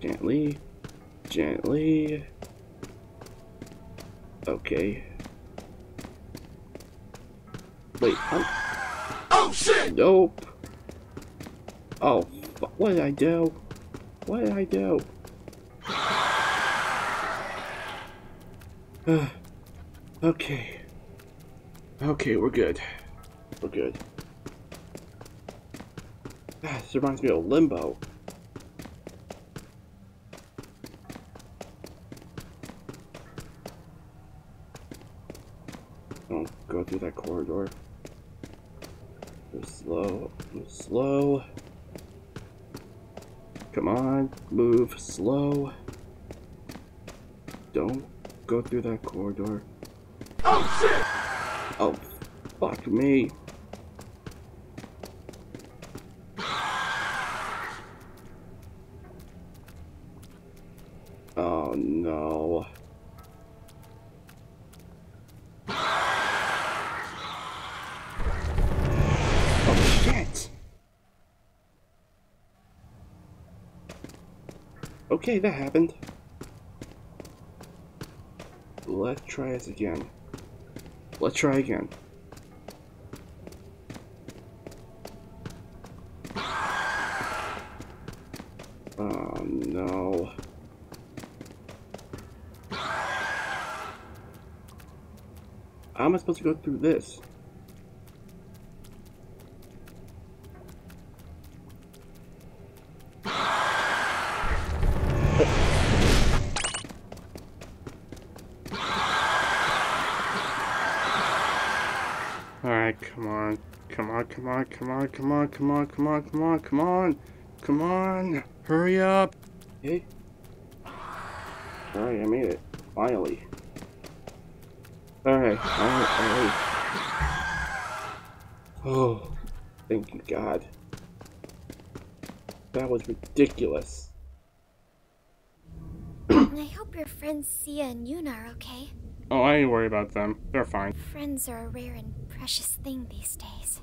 Gently. Gently. Okay. Wait, oh shit! Nope. Oh, what did I do? What did I do? Okay. Okay, we're good. We're good. This reminds me of Limbo. Don't go through that corridor. Move slow. Move slow. Come on. Move slow. Don't go through that corridor. Oh shit! Oh, fuck me. Oh no. Oh shit! Okay, that happened. Let's try this again. Let's try again. Oh no. How am I supposed to go through this? Come on, come on, come on, come on, come on, come on, come on, come on, hurry up. Hey. Alright, I made it. Finally. Alright, alright. Oh, thank you, God. That was ridiculous. I hope your friends Sia and Yuna are okay. Oh, I ain't worried about them. They're fine. Friends are a rare and precious thing these days.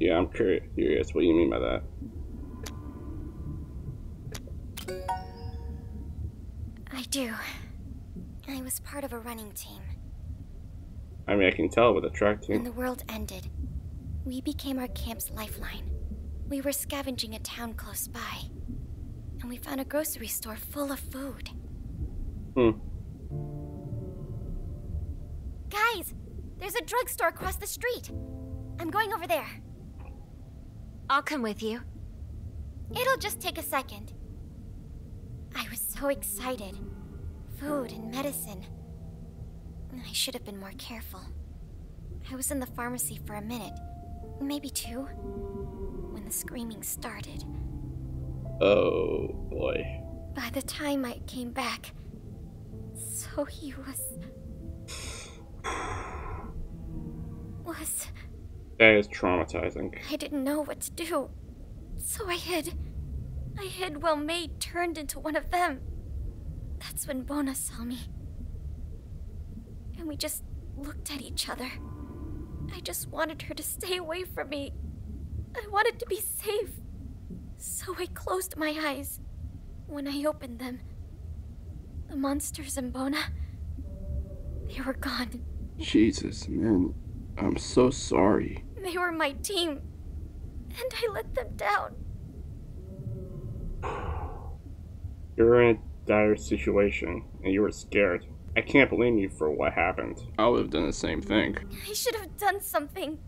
Yeah, I'm curious. What do you mean by that? I do. I was part of a running team. I mean, I can tell with a track team. When the world ended, we became our camp's lifeline. We were scavenging a town close by, and we found a grocery store full of food. Hmm. Guys, there's a drugstore across the street. I'm going over there. I'll come with you. It'll just take a second. I was so excited. Food and medicine. I should have been more careful. I was in the pharmacy for a minute, Maybe two. When the screaming started. Oh, boy. By the time I came back, so he was... That is traumatizing. I didn't know what to do, so I hid. I hid while May turned into one of them. That's when Bona saw me. And we just looked at each other. I just wanted her to stay away from me. I wanted to be safe. So I closed my eyes. When I opened them, the monsters and Bona, they were gone. Jesus, man. I'm so sorry. They were my team. And I let them down. You're in a dire situation, and you were scared. I can't blame you for what happened. I would have done the same thing. I should have done something.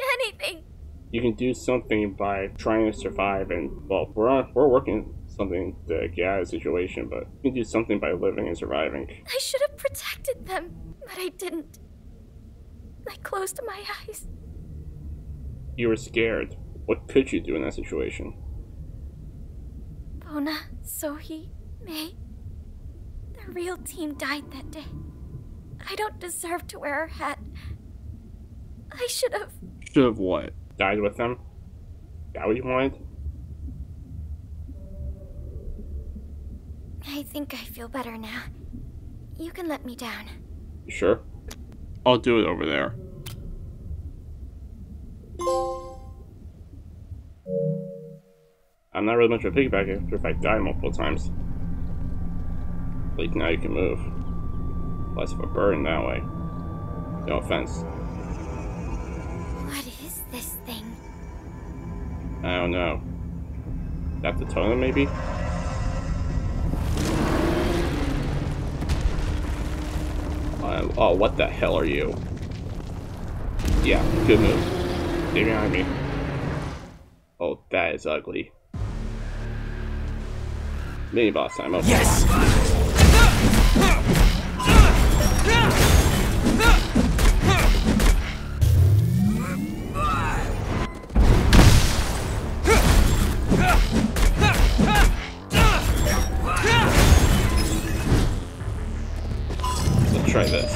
Anything. You can do something by trying to survive, and well, we're working something to get out of the situation, but you can do something by living and surviving. I should have protected them, but I didn't. I closed my eyes. You were scared. What could you do in that situation? Bona, Sohi, May, the real team died that day. I don't deserve to wear a hat. I should have... Should have what? Died with them? That what you wanted? I think I feel better now. You can let me down. Sure. I'll do it over there. I'm not really much of a piggyback after if I die multiple times. Like now you can move. Less of a burden that way. No offense. What is this thing? I don't know. Is that the totem maybe? Oh, what the hell are you? Yeah, good move. Stay behind me. Oh, that is ugly. Mini boss time. Okay. Yes! Let's try this.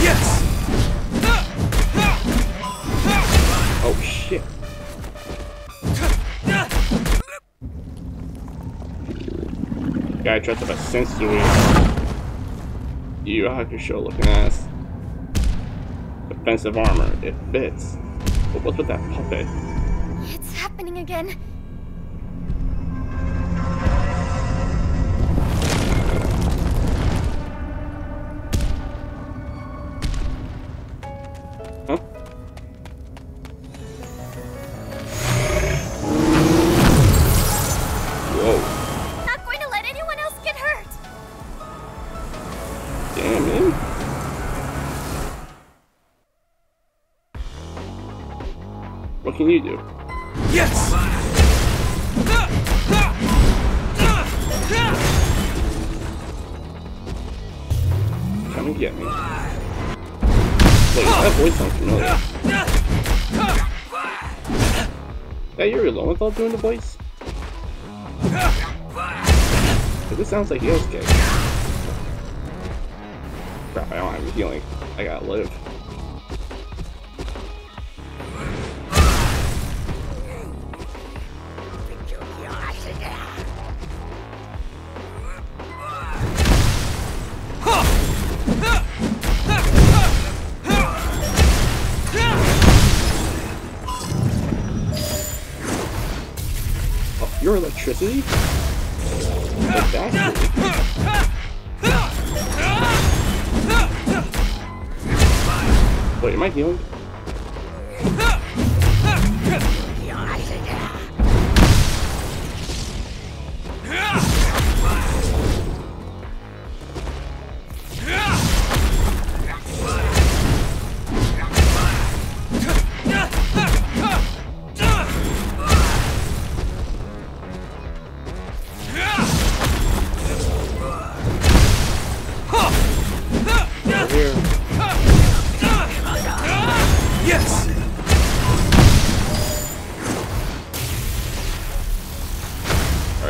Yes! Oh shit. Guy tried to have a sense to it. Yu Yu Hakusho looking ass. Defensive armor, it fits. But what's with that puppet? It's happening again. What can you do? Yes! Come and get me. Wait, that voice sounds familiar. Is that Yuri alone without doing the voice? This sounds like Yosuke. Crap, I don't have any healing. I gotta live. Electricity? Like that? Wait, am I healing?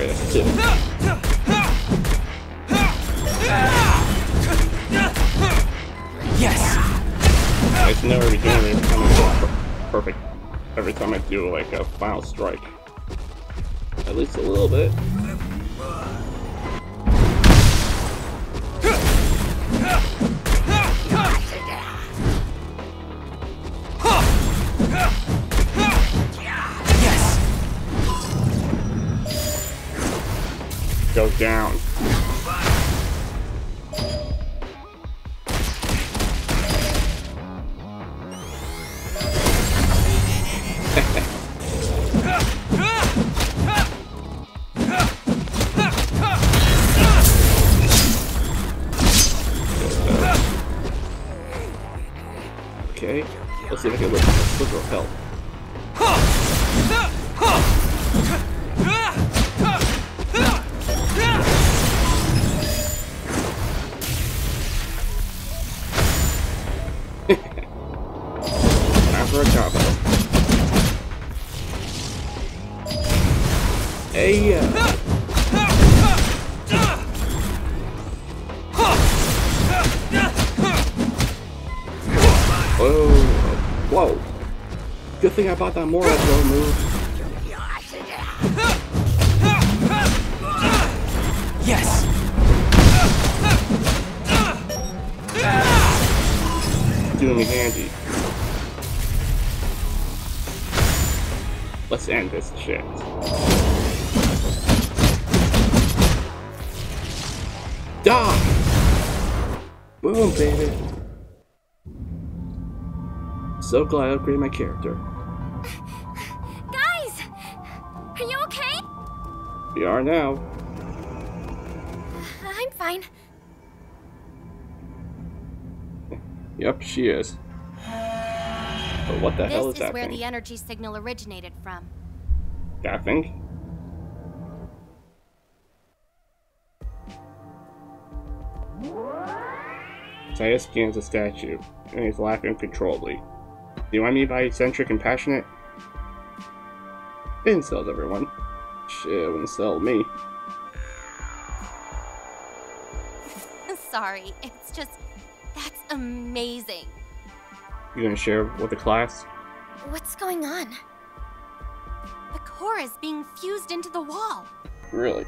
sorry, that's a kid. Yes! I just know every game is perfect. Every time I do like a final strike. At least a little bit. Go down. Okay, let's see if I can look for help. Whoa! Good thing I bought that Mora Joe move. Yes! Doing me handy. Let's end this shit. Die! Boom, baby! So glad I upgraded my character. Guys! Are you okay? We are now. I'm fine. Yep, she is. But what the hell is that thing? This is where the energy signal originated from. That thing? Sia scans a statue, and he's laughing uncontrollably. Do you want me by eccentric and passionate? It insults everyone. Shit, it wouldn't insult me. Sorry, it's just... that's amazing. You gonna share with the class? What's going on? The core is being fused into the wall. Really?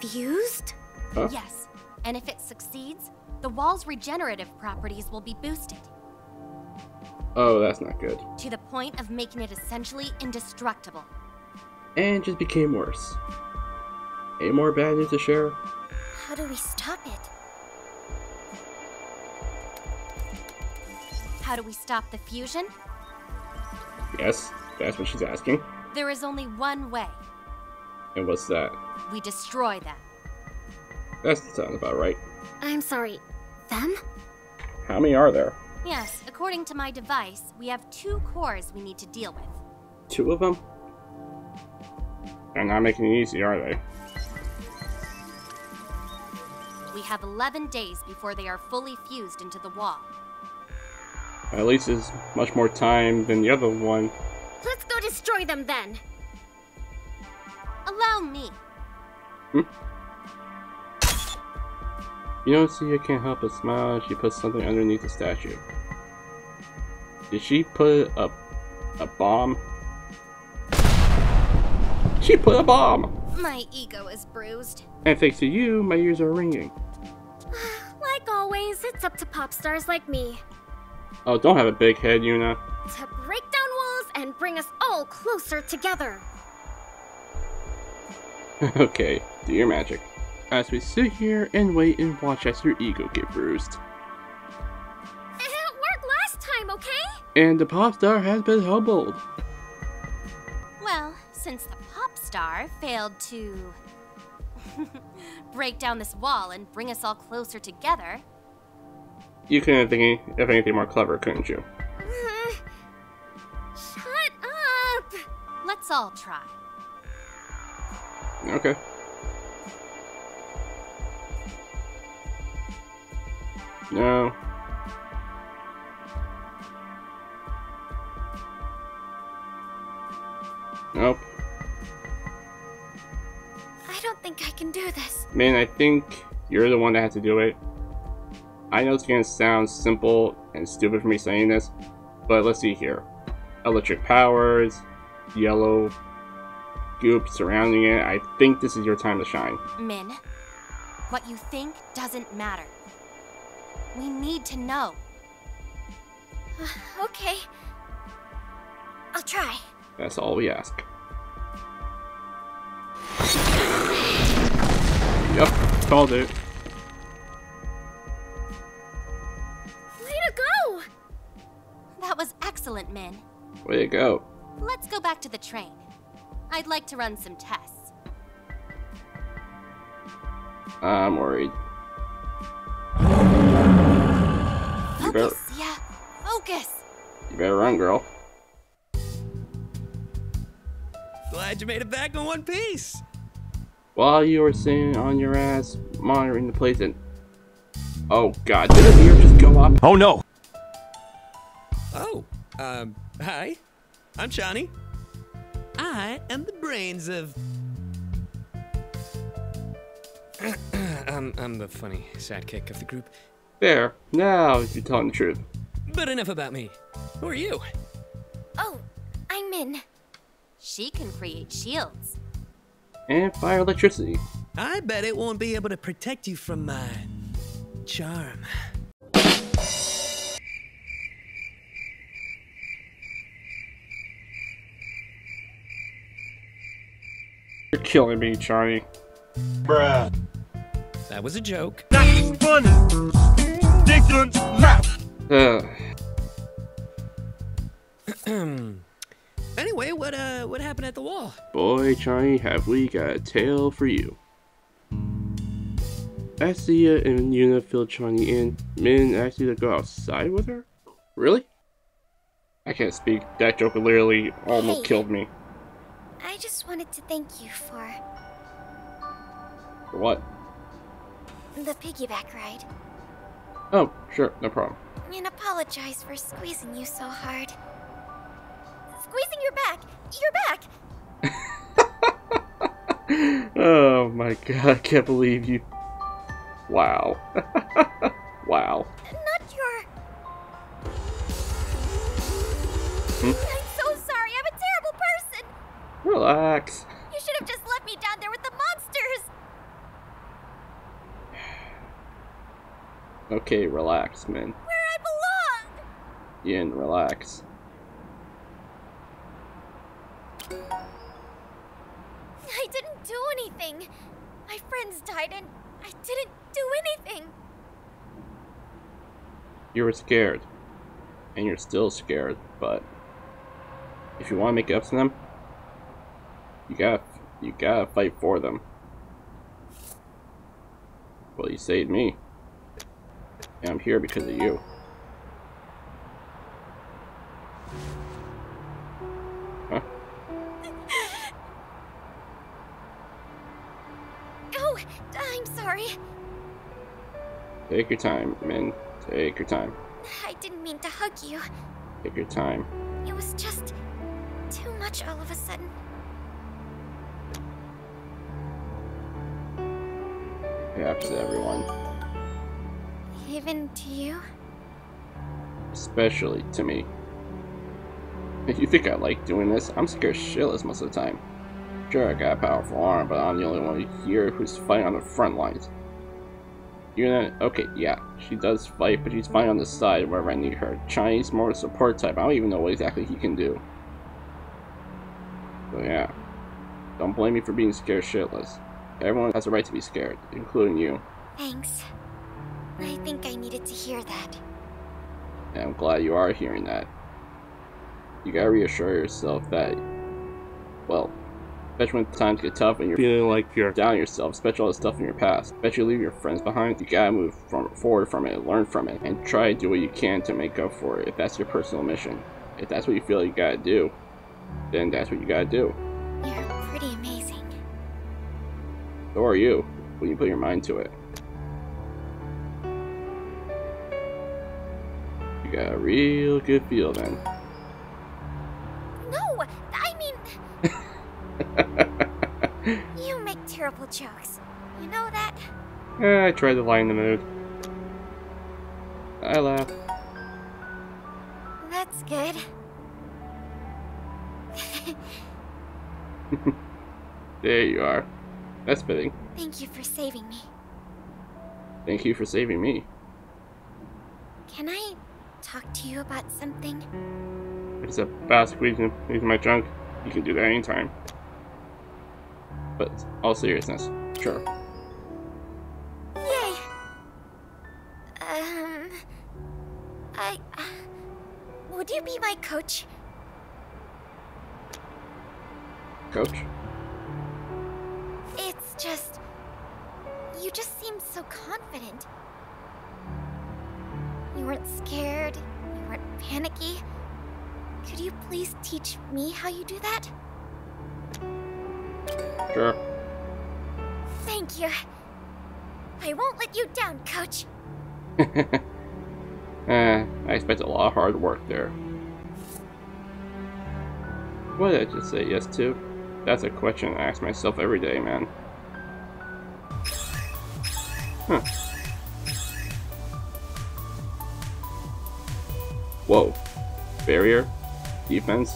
Fused? Huh? Yes, and if it succeeds, the wall's regenerative properties will be boosted. Oh, that's not good. To the point of making it essentially indestructible. And just became worse. Any more bad news to share? How do we stop it? How do we stop the fusion? Yes, that's what she's asking. There is only one way. And what's that? We destroy them. That sounds about right. I'm sorry, them? How many are there? Yes, according to my device, we have 2 cores we need to deal with. 2 of them? They're not making it easy, are they? We have 11 days before they are fully fused into the wall. At least it's much more time than the other one. Let's go destroy them then! Allow me! You know, Sia can't help but smile and she puts something underneath the statue. Did she put a bomb? She put a bomb! My ego is bruised. And thanks to you, my ears are ringing. Like always, it's up to pop stars like me. Oh, don't have a big head, Yuna. To break down walls and bring us all closer together. Okay, do your magic. As we sit here and wait and watch as your ego get bruised. It worked last time, okay? And the pop star has been humbled. Well, since the pop star failed to break down this wall and bring us all closer together. You couldn't think of anything more clever, couldn't you? Shut up! Let's all try. Okay. No. Nope. I don't think I can do this. Min, I think you're the one that had to do it. I know it's gonna sound simple and stupid for me saying this, but let's see here. Electric powers, yellow goop surrounding it. I think this is your time to shine. Min, what you think doesn't matter. We need to know. Okay. I'll try. That's all we ask. Yep, called it. Way to go! That was excellent, Min. Way to go. Let's go back to the train. I'd like to run some tests. I'm worried. Focus, yeah. Focus. You better run, girl. Glad you made it back in one piece. While you were sitting on your ass monitoring the place, and oh god, did a mirror just go up? Oh no. Oh, hi. I'm Shani. I am the brains of. I'm the funny sidekick of the group. There. Now you're telling the truth. But enough about me. Who are you? Oh, I'm Min. She can create shields. And fire electricity. I bet it won't be able to protect you from my charm. You're killing me, Charlie. Bruh. That was a joke. That's funny. Ridiculous laugh. Anyway, what happened at the wall? Boy, Charlie, have we got a tale for you. As Sia and Yuna filled Charlie in, Min asked you to go outside with her? Really? I can't speak. That joke literally almost killed me. I just wanted to thank you for... For what? The piggyback ride. Oh, sure, no problem. And apologize for squeezing you so hard. Squeezing your back! Your back! Oh my god, I can't believe you. Wow. Wow. Not your... I'm so sorry, I'm a terrible person! Relax. You should have just left me down there with the monsters! Okay, relax, Min. Where I belong! Yin, relax. I didn't do anything. My friends died and I didn't do anything. You were scared. And you're still scared, but if you want to make it up to them, you gotta fight for them. Well, you saved me. And I'm here because of you. Take your time, Min. Take your time. I didn't mean to hug you. Take your time. It was just too much all of a sudden. It happens to everyone. Even to you? Especially to me. If you think I like doing this, I'm scared shitless most of the time. Sure, I got a powerful arm, but I'm the only one here who's fighting on the front lines. Yuna, okay, yeah, she does fight, but she's fine on the side wherever I need her. Chinese more support type. I don't even know what exactly he can do. So yeah, don't blame me for being scared shitless. Everyone has a right to be scared, including you. Thanks. I think I needed to hear that. And I'm glad you are hearing that. You gotta reassure yourself that, well, especially when times get tough and you're feeling like you're down yourself, especially all the stuff in your past. Bet you leave your friends behind, you gotta move forward from it, learn from it, and try to do what you can to make up for it if that's your personal mission. If that's what you feel you gotta do, then that's what you gotta do. You're pretty amazing. So are you, when you put your mind to it. You got a real good feel then. No! I mean... You make terrible jokes. You know that? Yeah, I tried to lie in the mood. I laugh. That's good. There you are. That's fitting. Thank you for saving me. Thank you for saving me. Can I talk to you about something? It's about squeezing my junk. You can do that anytime. But all seriousness, sure. Yay! Would you be my coach? Coach? It's just... You just seemed so confident. You weren't scared, you weren't panicky. Could you please teach me how you do that? Sure. Thank you. I won't let you down, Coach. I expect a lot of hard work there. What did I just say yes to? That's a question I ask myself every day, man. Huh. Whoa. Barrier, defense,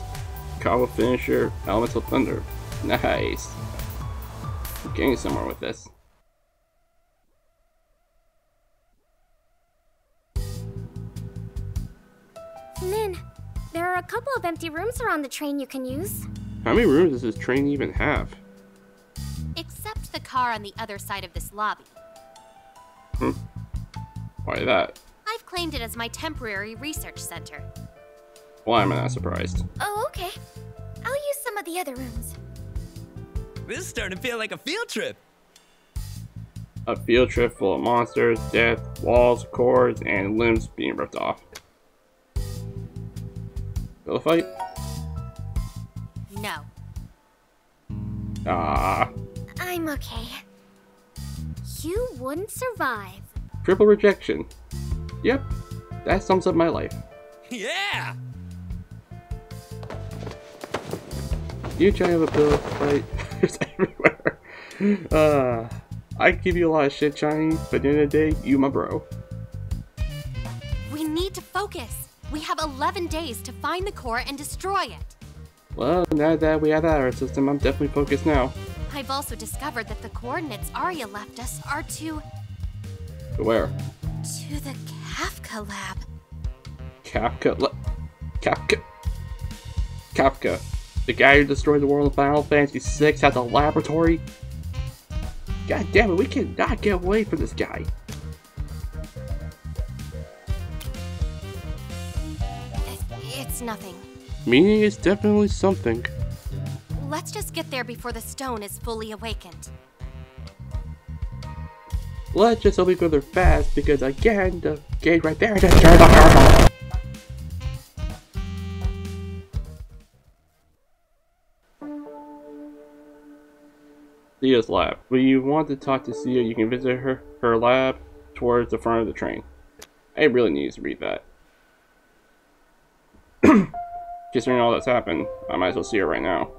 combo finisher, elemental thunder. Nice. I'm getting somewhere with this. Min, there are a couple of empty rooms around the train you can use. How many rooms does this train even have? Except the car on the other side of this lobby. Hmm. Why that? I've claimed it as my temporary research center. Well, I'm not surprised. Oh, okay. I'll use some of the other rooms. This is starting to feel like a field trip. A field trip full of monsters, death, walls, cords, and limbs being ripped off. Will a fight? No. Ah. I'm okay. You wouldn't survive. Triple rejection. Yep, that sums up my life. Yeah! You try to have a pillow fight. It's everywhere. I give you a lot of shit, Shiny, but at the end of the day, you my bro. We need to focus. We have 11 days to find the core and destroy it. Well, now that we have that our system, I'm definitely focused now. I've also discovered that the coordinates Aria left us are to... To where? To the Kafka lab. Kafka lab? Kafka? Kafka. The guy who destroyed the world in Final Fantasy VI has a laboratory? God damn it, we cannot get away from this guy. It's nothing. Meaning it's definitely something. Let's just get there before the stone is fully awakened. Let's just hope we go there fast because again, the gate right there just turned off. Sia's lab. When you want to talk to Sia, you can visit her lab towards the front of the train. I really need to read that. Considering all that's happened, I might as well see her right now.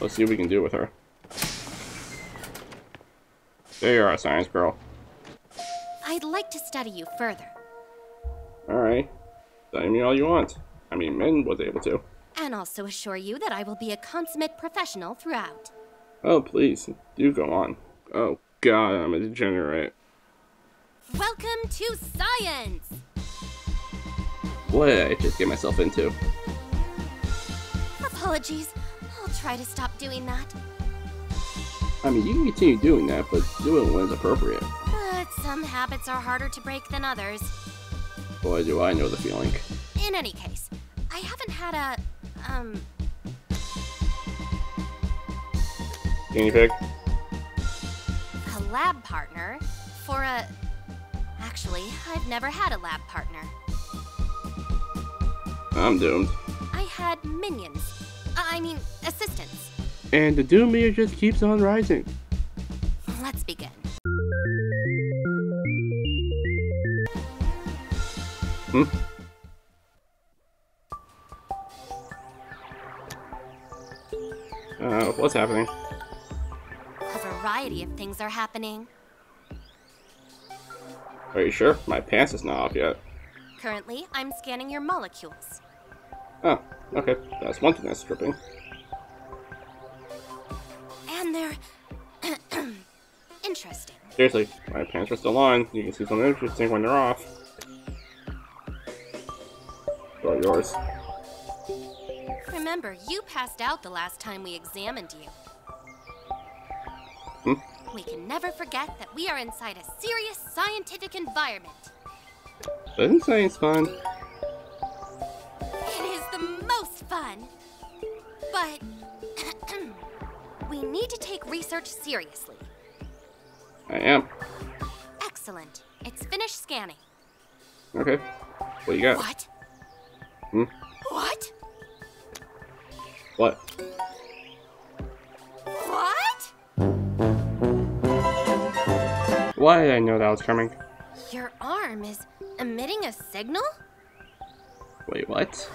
Let's see what we can do with her. There you are, science girl. I'd like to study you further. Alright. Study me all you want. I mean, Min was able to. And also assure you that I will be a consummate professional throughout. Oh, please. Do go on. Oh, God, I'm a degenerate. Welcome to science! What did I just get myself into? Apologies. I'll try to stop doing that. I mean, you can continue doing that, but do it when it's appropriate. But some habits are harder to break than others. Boy, do I know the feeling. In any case, I haven't had a... Guinea pig? A lab partner for a... Actually, I've never had a lab partner. I'm doomed. I had minions. I mean, assistants. And the doom meter just keeps on rising. Let's begin. Hmm? What's happening? A variety of things are happening. Are you sure? My pants is not off yet. Currently, I'm scanning your molecules. Oh, okay. That's one thing that's stripping. And they're... interesting. Seriously, my pants are still on. You can see something interesting when they're off. Or yours. Remember, you passed out the last time we examined you. Hmm? We can never forget that we are inside a serious scientific environment. Isn't science fun? It is the most fun. But we need to take research seriously. I am. Excellent. It's finished scanning. Okay. What you got? What? Hmm? What? What? What? Why did I know that was coming? Your arm is emitting a signal? Wait, what?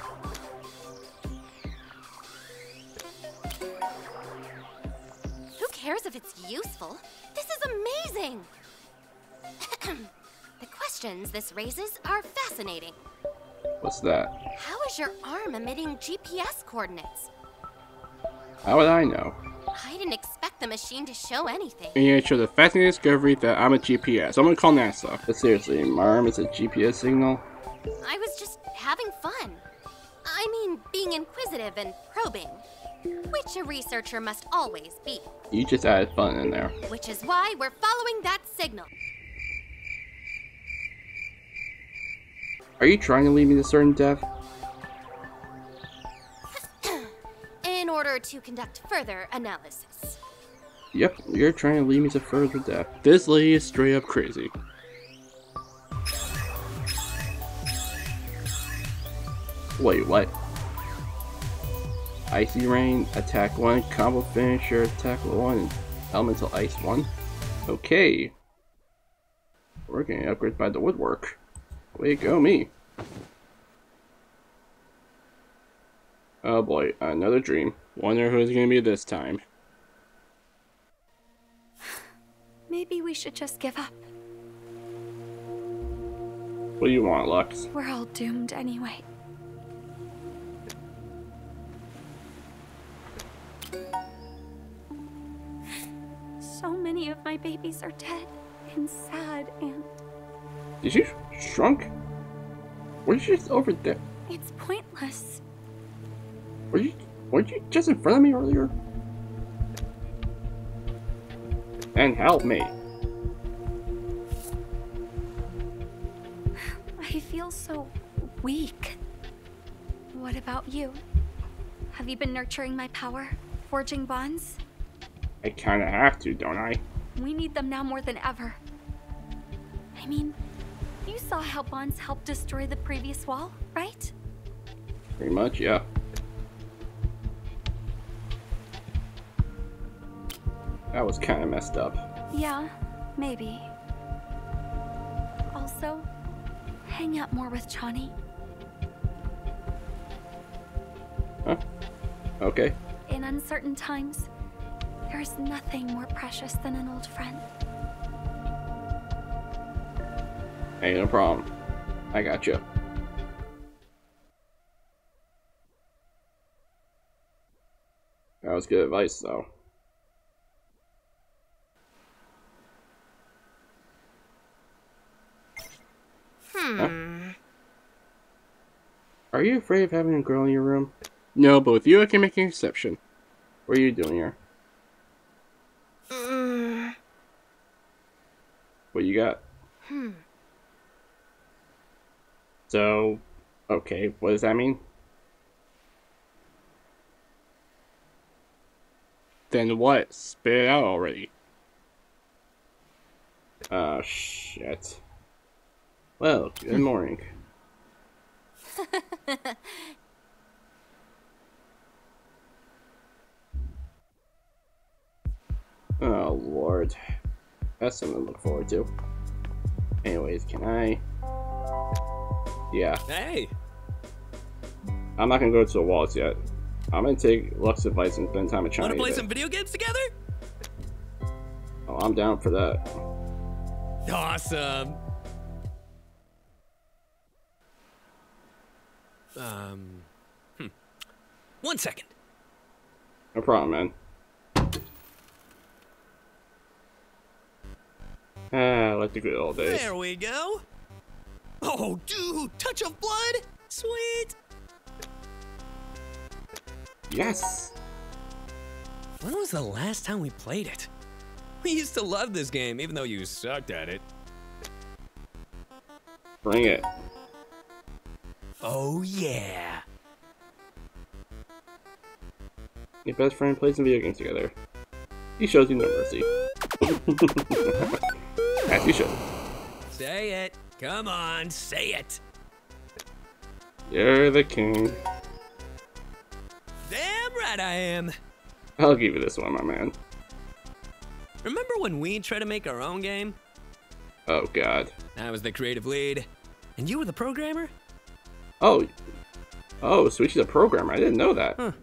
Who cares if it's useful? This is amazing! The questions this raises are fascinating. What's that? How is your arm emitting GPS coordinates? How would I know? I didn't expect the machine to show anything. And it shows a fascinating discovery that I'm a GPS. So I'm gonna call NASA. But seriously, my arm is a GPS signal? I was just having fun. I mean, being inquisitive and probing. Which a researcher must always be. You just added fun in there. Which is why we're following that signal. Are you trying to lead me to certain death? In order to conduct further analysis. Yep, you're trying to lead me to further death. This lady is straight up crazy. Wait, what? Icy Rain, Attack 1, Combo Finisher, Attack 1, and Elemental Ice 1? Okay. We're getting upgraded by the woodwork. Way to go, me. Oh boy, another dream. Wonder who it's gonna be this time. Maybe we should just give up. What do you want, Lux? We're all doomed anyway. So many of my babies are dead and sad and... Did you shrunk? Were you just over there? It's pointless. Were you just in front of me earlier? And help me. I feel so weak. What about you? Have you been nurturing my power? Forging bonds? I kinda have to, don't I? We need them now more than ever. I mean, you saw how bonds helped destroy the previous wall, right? Pretty much, yeah. That was kinda messed up. Yeah, maybe. Also, hang out more with Chani. Huh? Okay. In uncertain times, there is nothing more precious than an old friend. Hey, no problem. I got you. That was good advice, though. Hmm. Huh? Are you afraid of having a girl in your room? No, but with you, I can make an exception. What are you doing here? What you got? Hmm. So, okay, what does that mean? Then what? Spit it out already. Oh, shit. Well, good morning. Oh, Lord. That's something to look forward to. Anyways, can I... Yeah. Hey! I'm not gonna go to the walls yet. I'm gonna take Lux's advice and spend time with China. Wanna play some video games together? Oh, I'm down for that. Awesome. One second. No problem, man. I like to go all day. There we go. Oh, dude, touch of blood. Sweet. Yes. When was the last time we played it? We used to love this game, even though you sucked at it. Bring it. Oh yeah. Your best friend plays some video games together. He shows you no mercy. As you should. Say it. Come on, say it. You're the king. Damn right I am. I'll give you this one, my man. Remember when we tried to make our own game? Oh, God. I was the creative lead. And you were the programmer? Oh. Oh, Shuichi's the programmer. I didn't know that. Huh.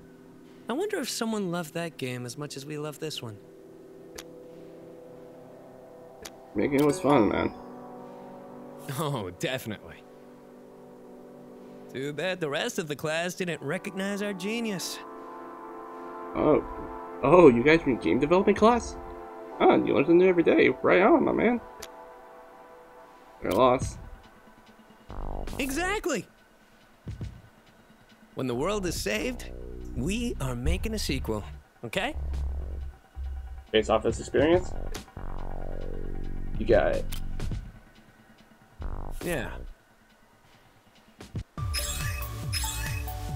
I wonder if someone loved that game as much as we loved this one. Making it was fun, man. Oh, definitely. Too bad the rest of the class didn't recognize our genius. Oh. Oh, you guys from game development class? Oh, you learn something every day. Right on, my man. You're lost. Exactly! When the world is saved, we are making a sequel, okay? Based off this experience? You got it. Yeah.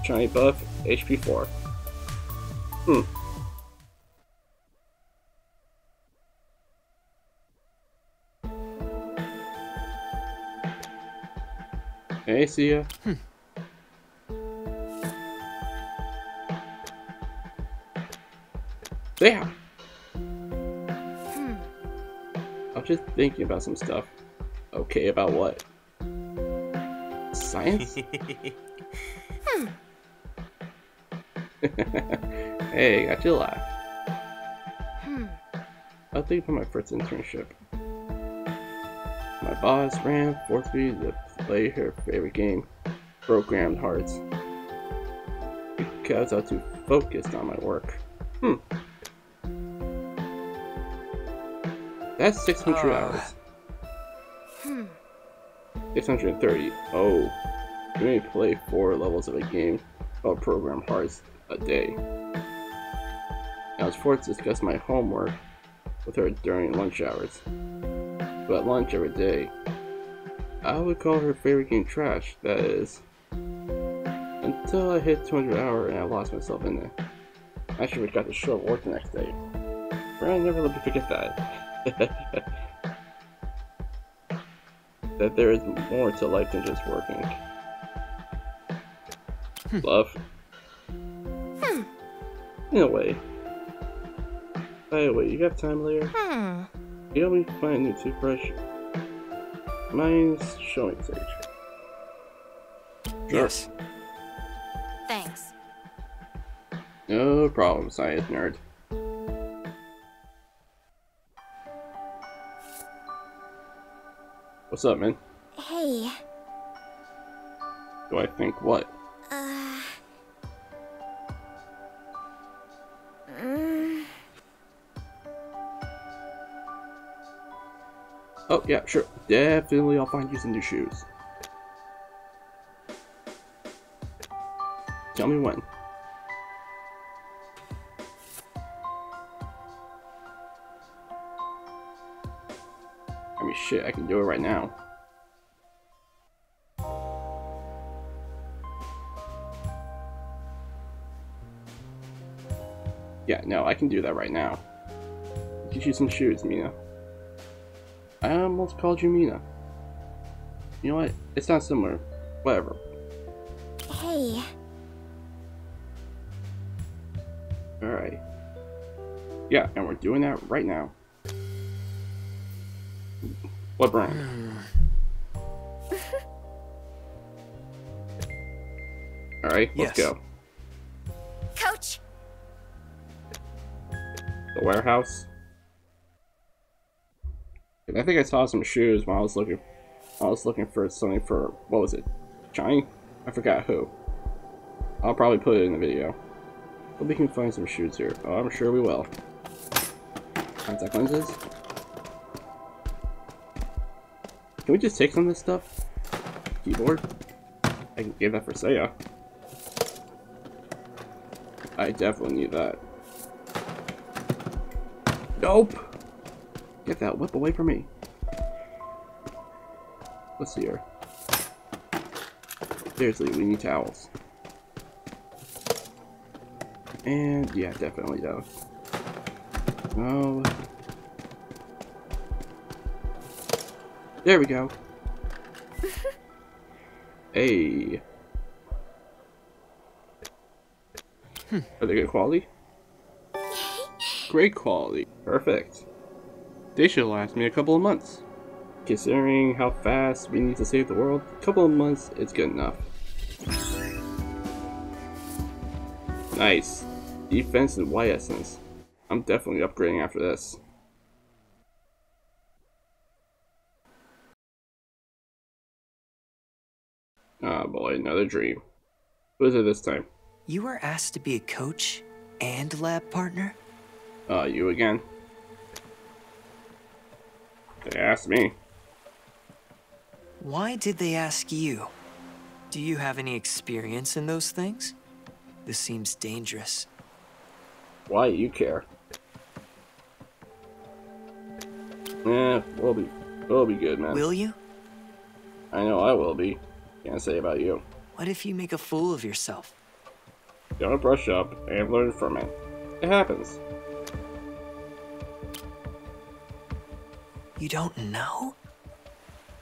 Shiny buff, HP 4. Hey, Sia. There. I was just thinking about some stuff. Okay, about what? Science? Hey, got you alive. I'll think about my first internship. My boss ran forced me to play her favorite game, Program Hearts, because I was too focused on my work. That's 600 hours. 630. Oh, you may play 4 levels of a game called Program Hearts a day. I was forced to discuss my homework with her during lunch hours. But at lunch every day, I would call her favorite game trash, that is, until I hit 200 hours and I lost myself in it. I should have got to show up work the next day. But I never let me forget that. That there is more to life than just working. Love. In a way. By the way, you got time later? You help me find a new toothbrush? Mine's showing sage. Sure. Yes. Thanks. No problem, science nerd. What's up, man? Hey. Do I think what? Oh, yeah, sure. Definitely I'll find you some new shoes. Tell me when. I mean, shit, I can do it right now. Yeah, no, I can do that right now. Get you some shoes, Mina. I almost called you Mina. You know what? It's not similar. Whatever. Hey. Alright. Yeah, and we're doing that right now. What brand? Alright, let's go. Coach. The warehouse. I think I saw some shoes while I was looking for something for, what was it, Johnny? I forgot who. I'll probably put it in the video. But we can find some shoes here. Oh, I'm sure we will. Contact lenses. Can we just take some of this stuff? Keyboard? I can give that for Sia. I definitely need that. Nope! Get that whip away from me. Let's see here. Seriously, we need towels. And yeah, definitely those. No. There we go. Hey. Are they good quality? Great quality. Perfect. They should last me a couple of months. Considering how fast we need to save the world, a couple of months is good enough. Nice. Defense and Y essence. I'm definitely upgrading after this. Ah, oh boy, another dream. What is it this time? You were asked to be a coach and lab partner? You again? They asked me. Why did they ask you? Do you have any experience in those things? This seems dangerous. Why do you care? Eh, we'll be good, man. Will you? I know I will be. Can't say about you. What if you make a fool of yourself? Don't brush up and learn from it. It happens. You don't know?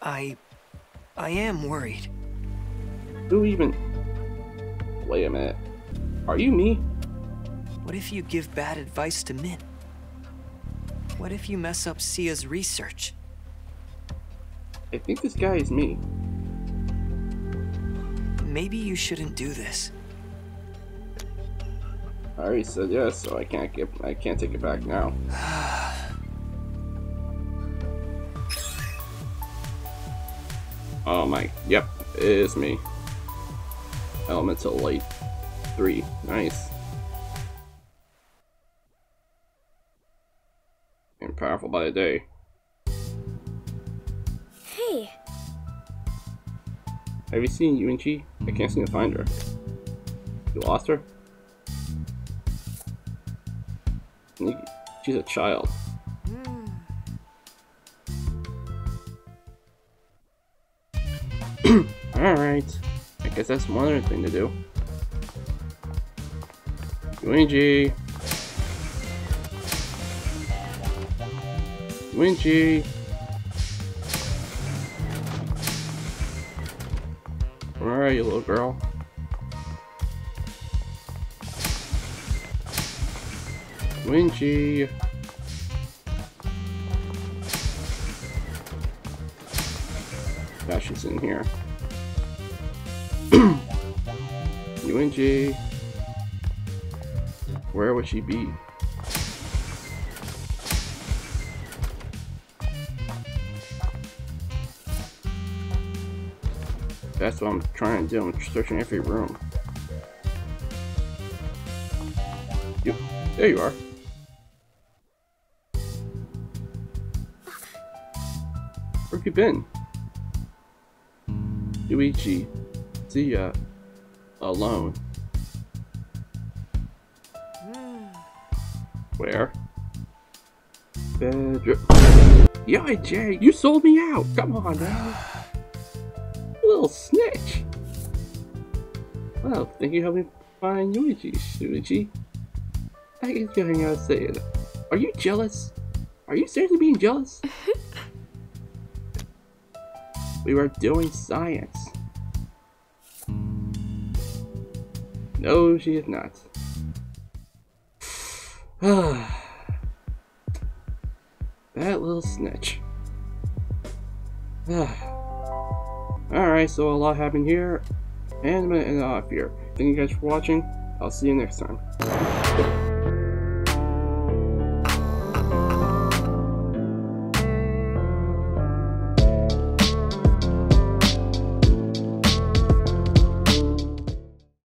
I am worried. Who even? Wait a minute. Are you me? What if you give bad advice to Min? What if you mess up Sia's research? I think this guy is me. Maybe you shouldn't do this. I already said yes, so I can't take it back now. Oh my, yep, it is me. Elemental Light 3, nice. And powerful by the day. Hey. Have you seen Eunji? I can't seem to find her. You lost her? She's a child. Alright, I guess that's one other thing to do. Wingy! Where are you, little girl? Wingy! Gosh, she's in here. Eunji, where would she be? That's what I'm trying to do. I'm searching every room. Yep, there you are. Where have you been? Shuichi, Sia, alone. Where? Bedroom. Yo, Jay, you sold me out. Come on, man. Little snitch. Well, thank you for helping me find Shuichi. I guess you're hanging out saying, are you jealous? Are you seriously being jealous? We were doing science. No, she is not. That little snitch. Alright, so a lot happened here. And I'm gonna end it off here. Thank you guys for watching. I'll see you next time.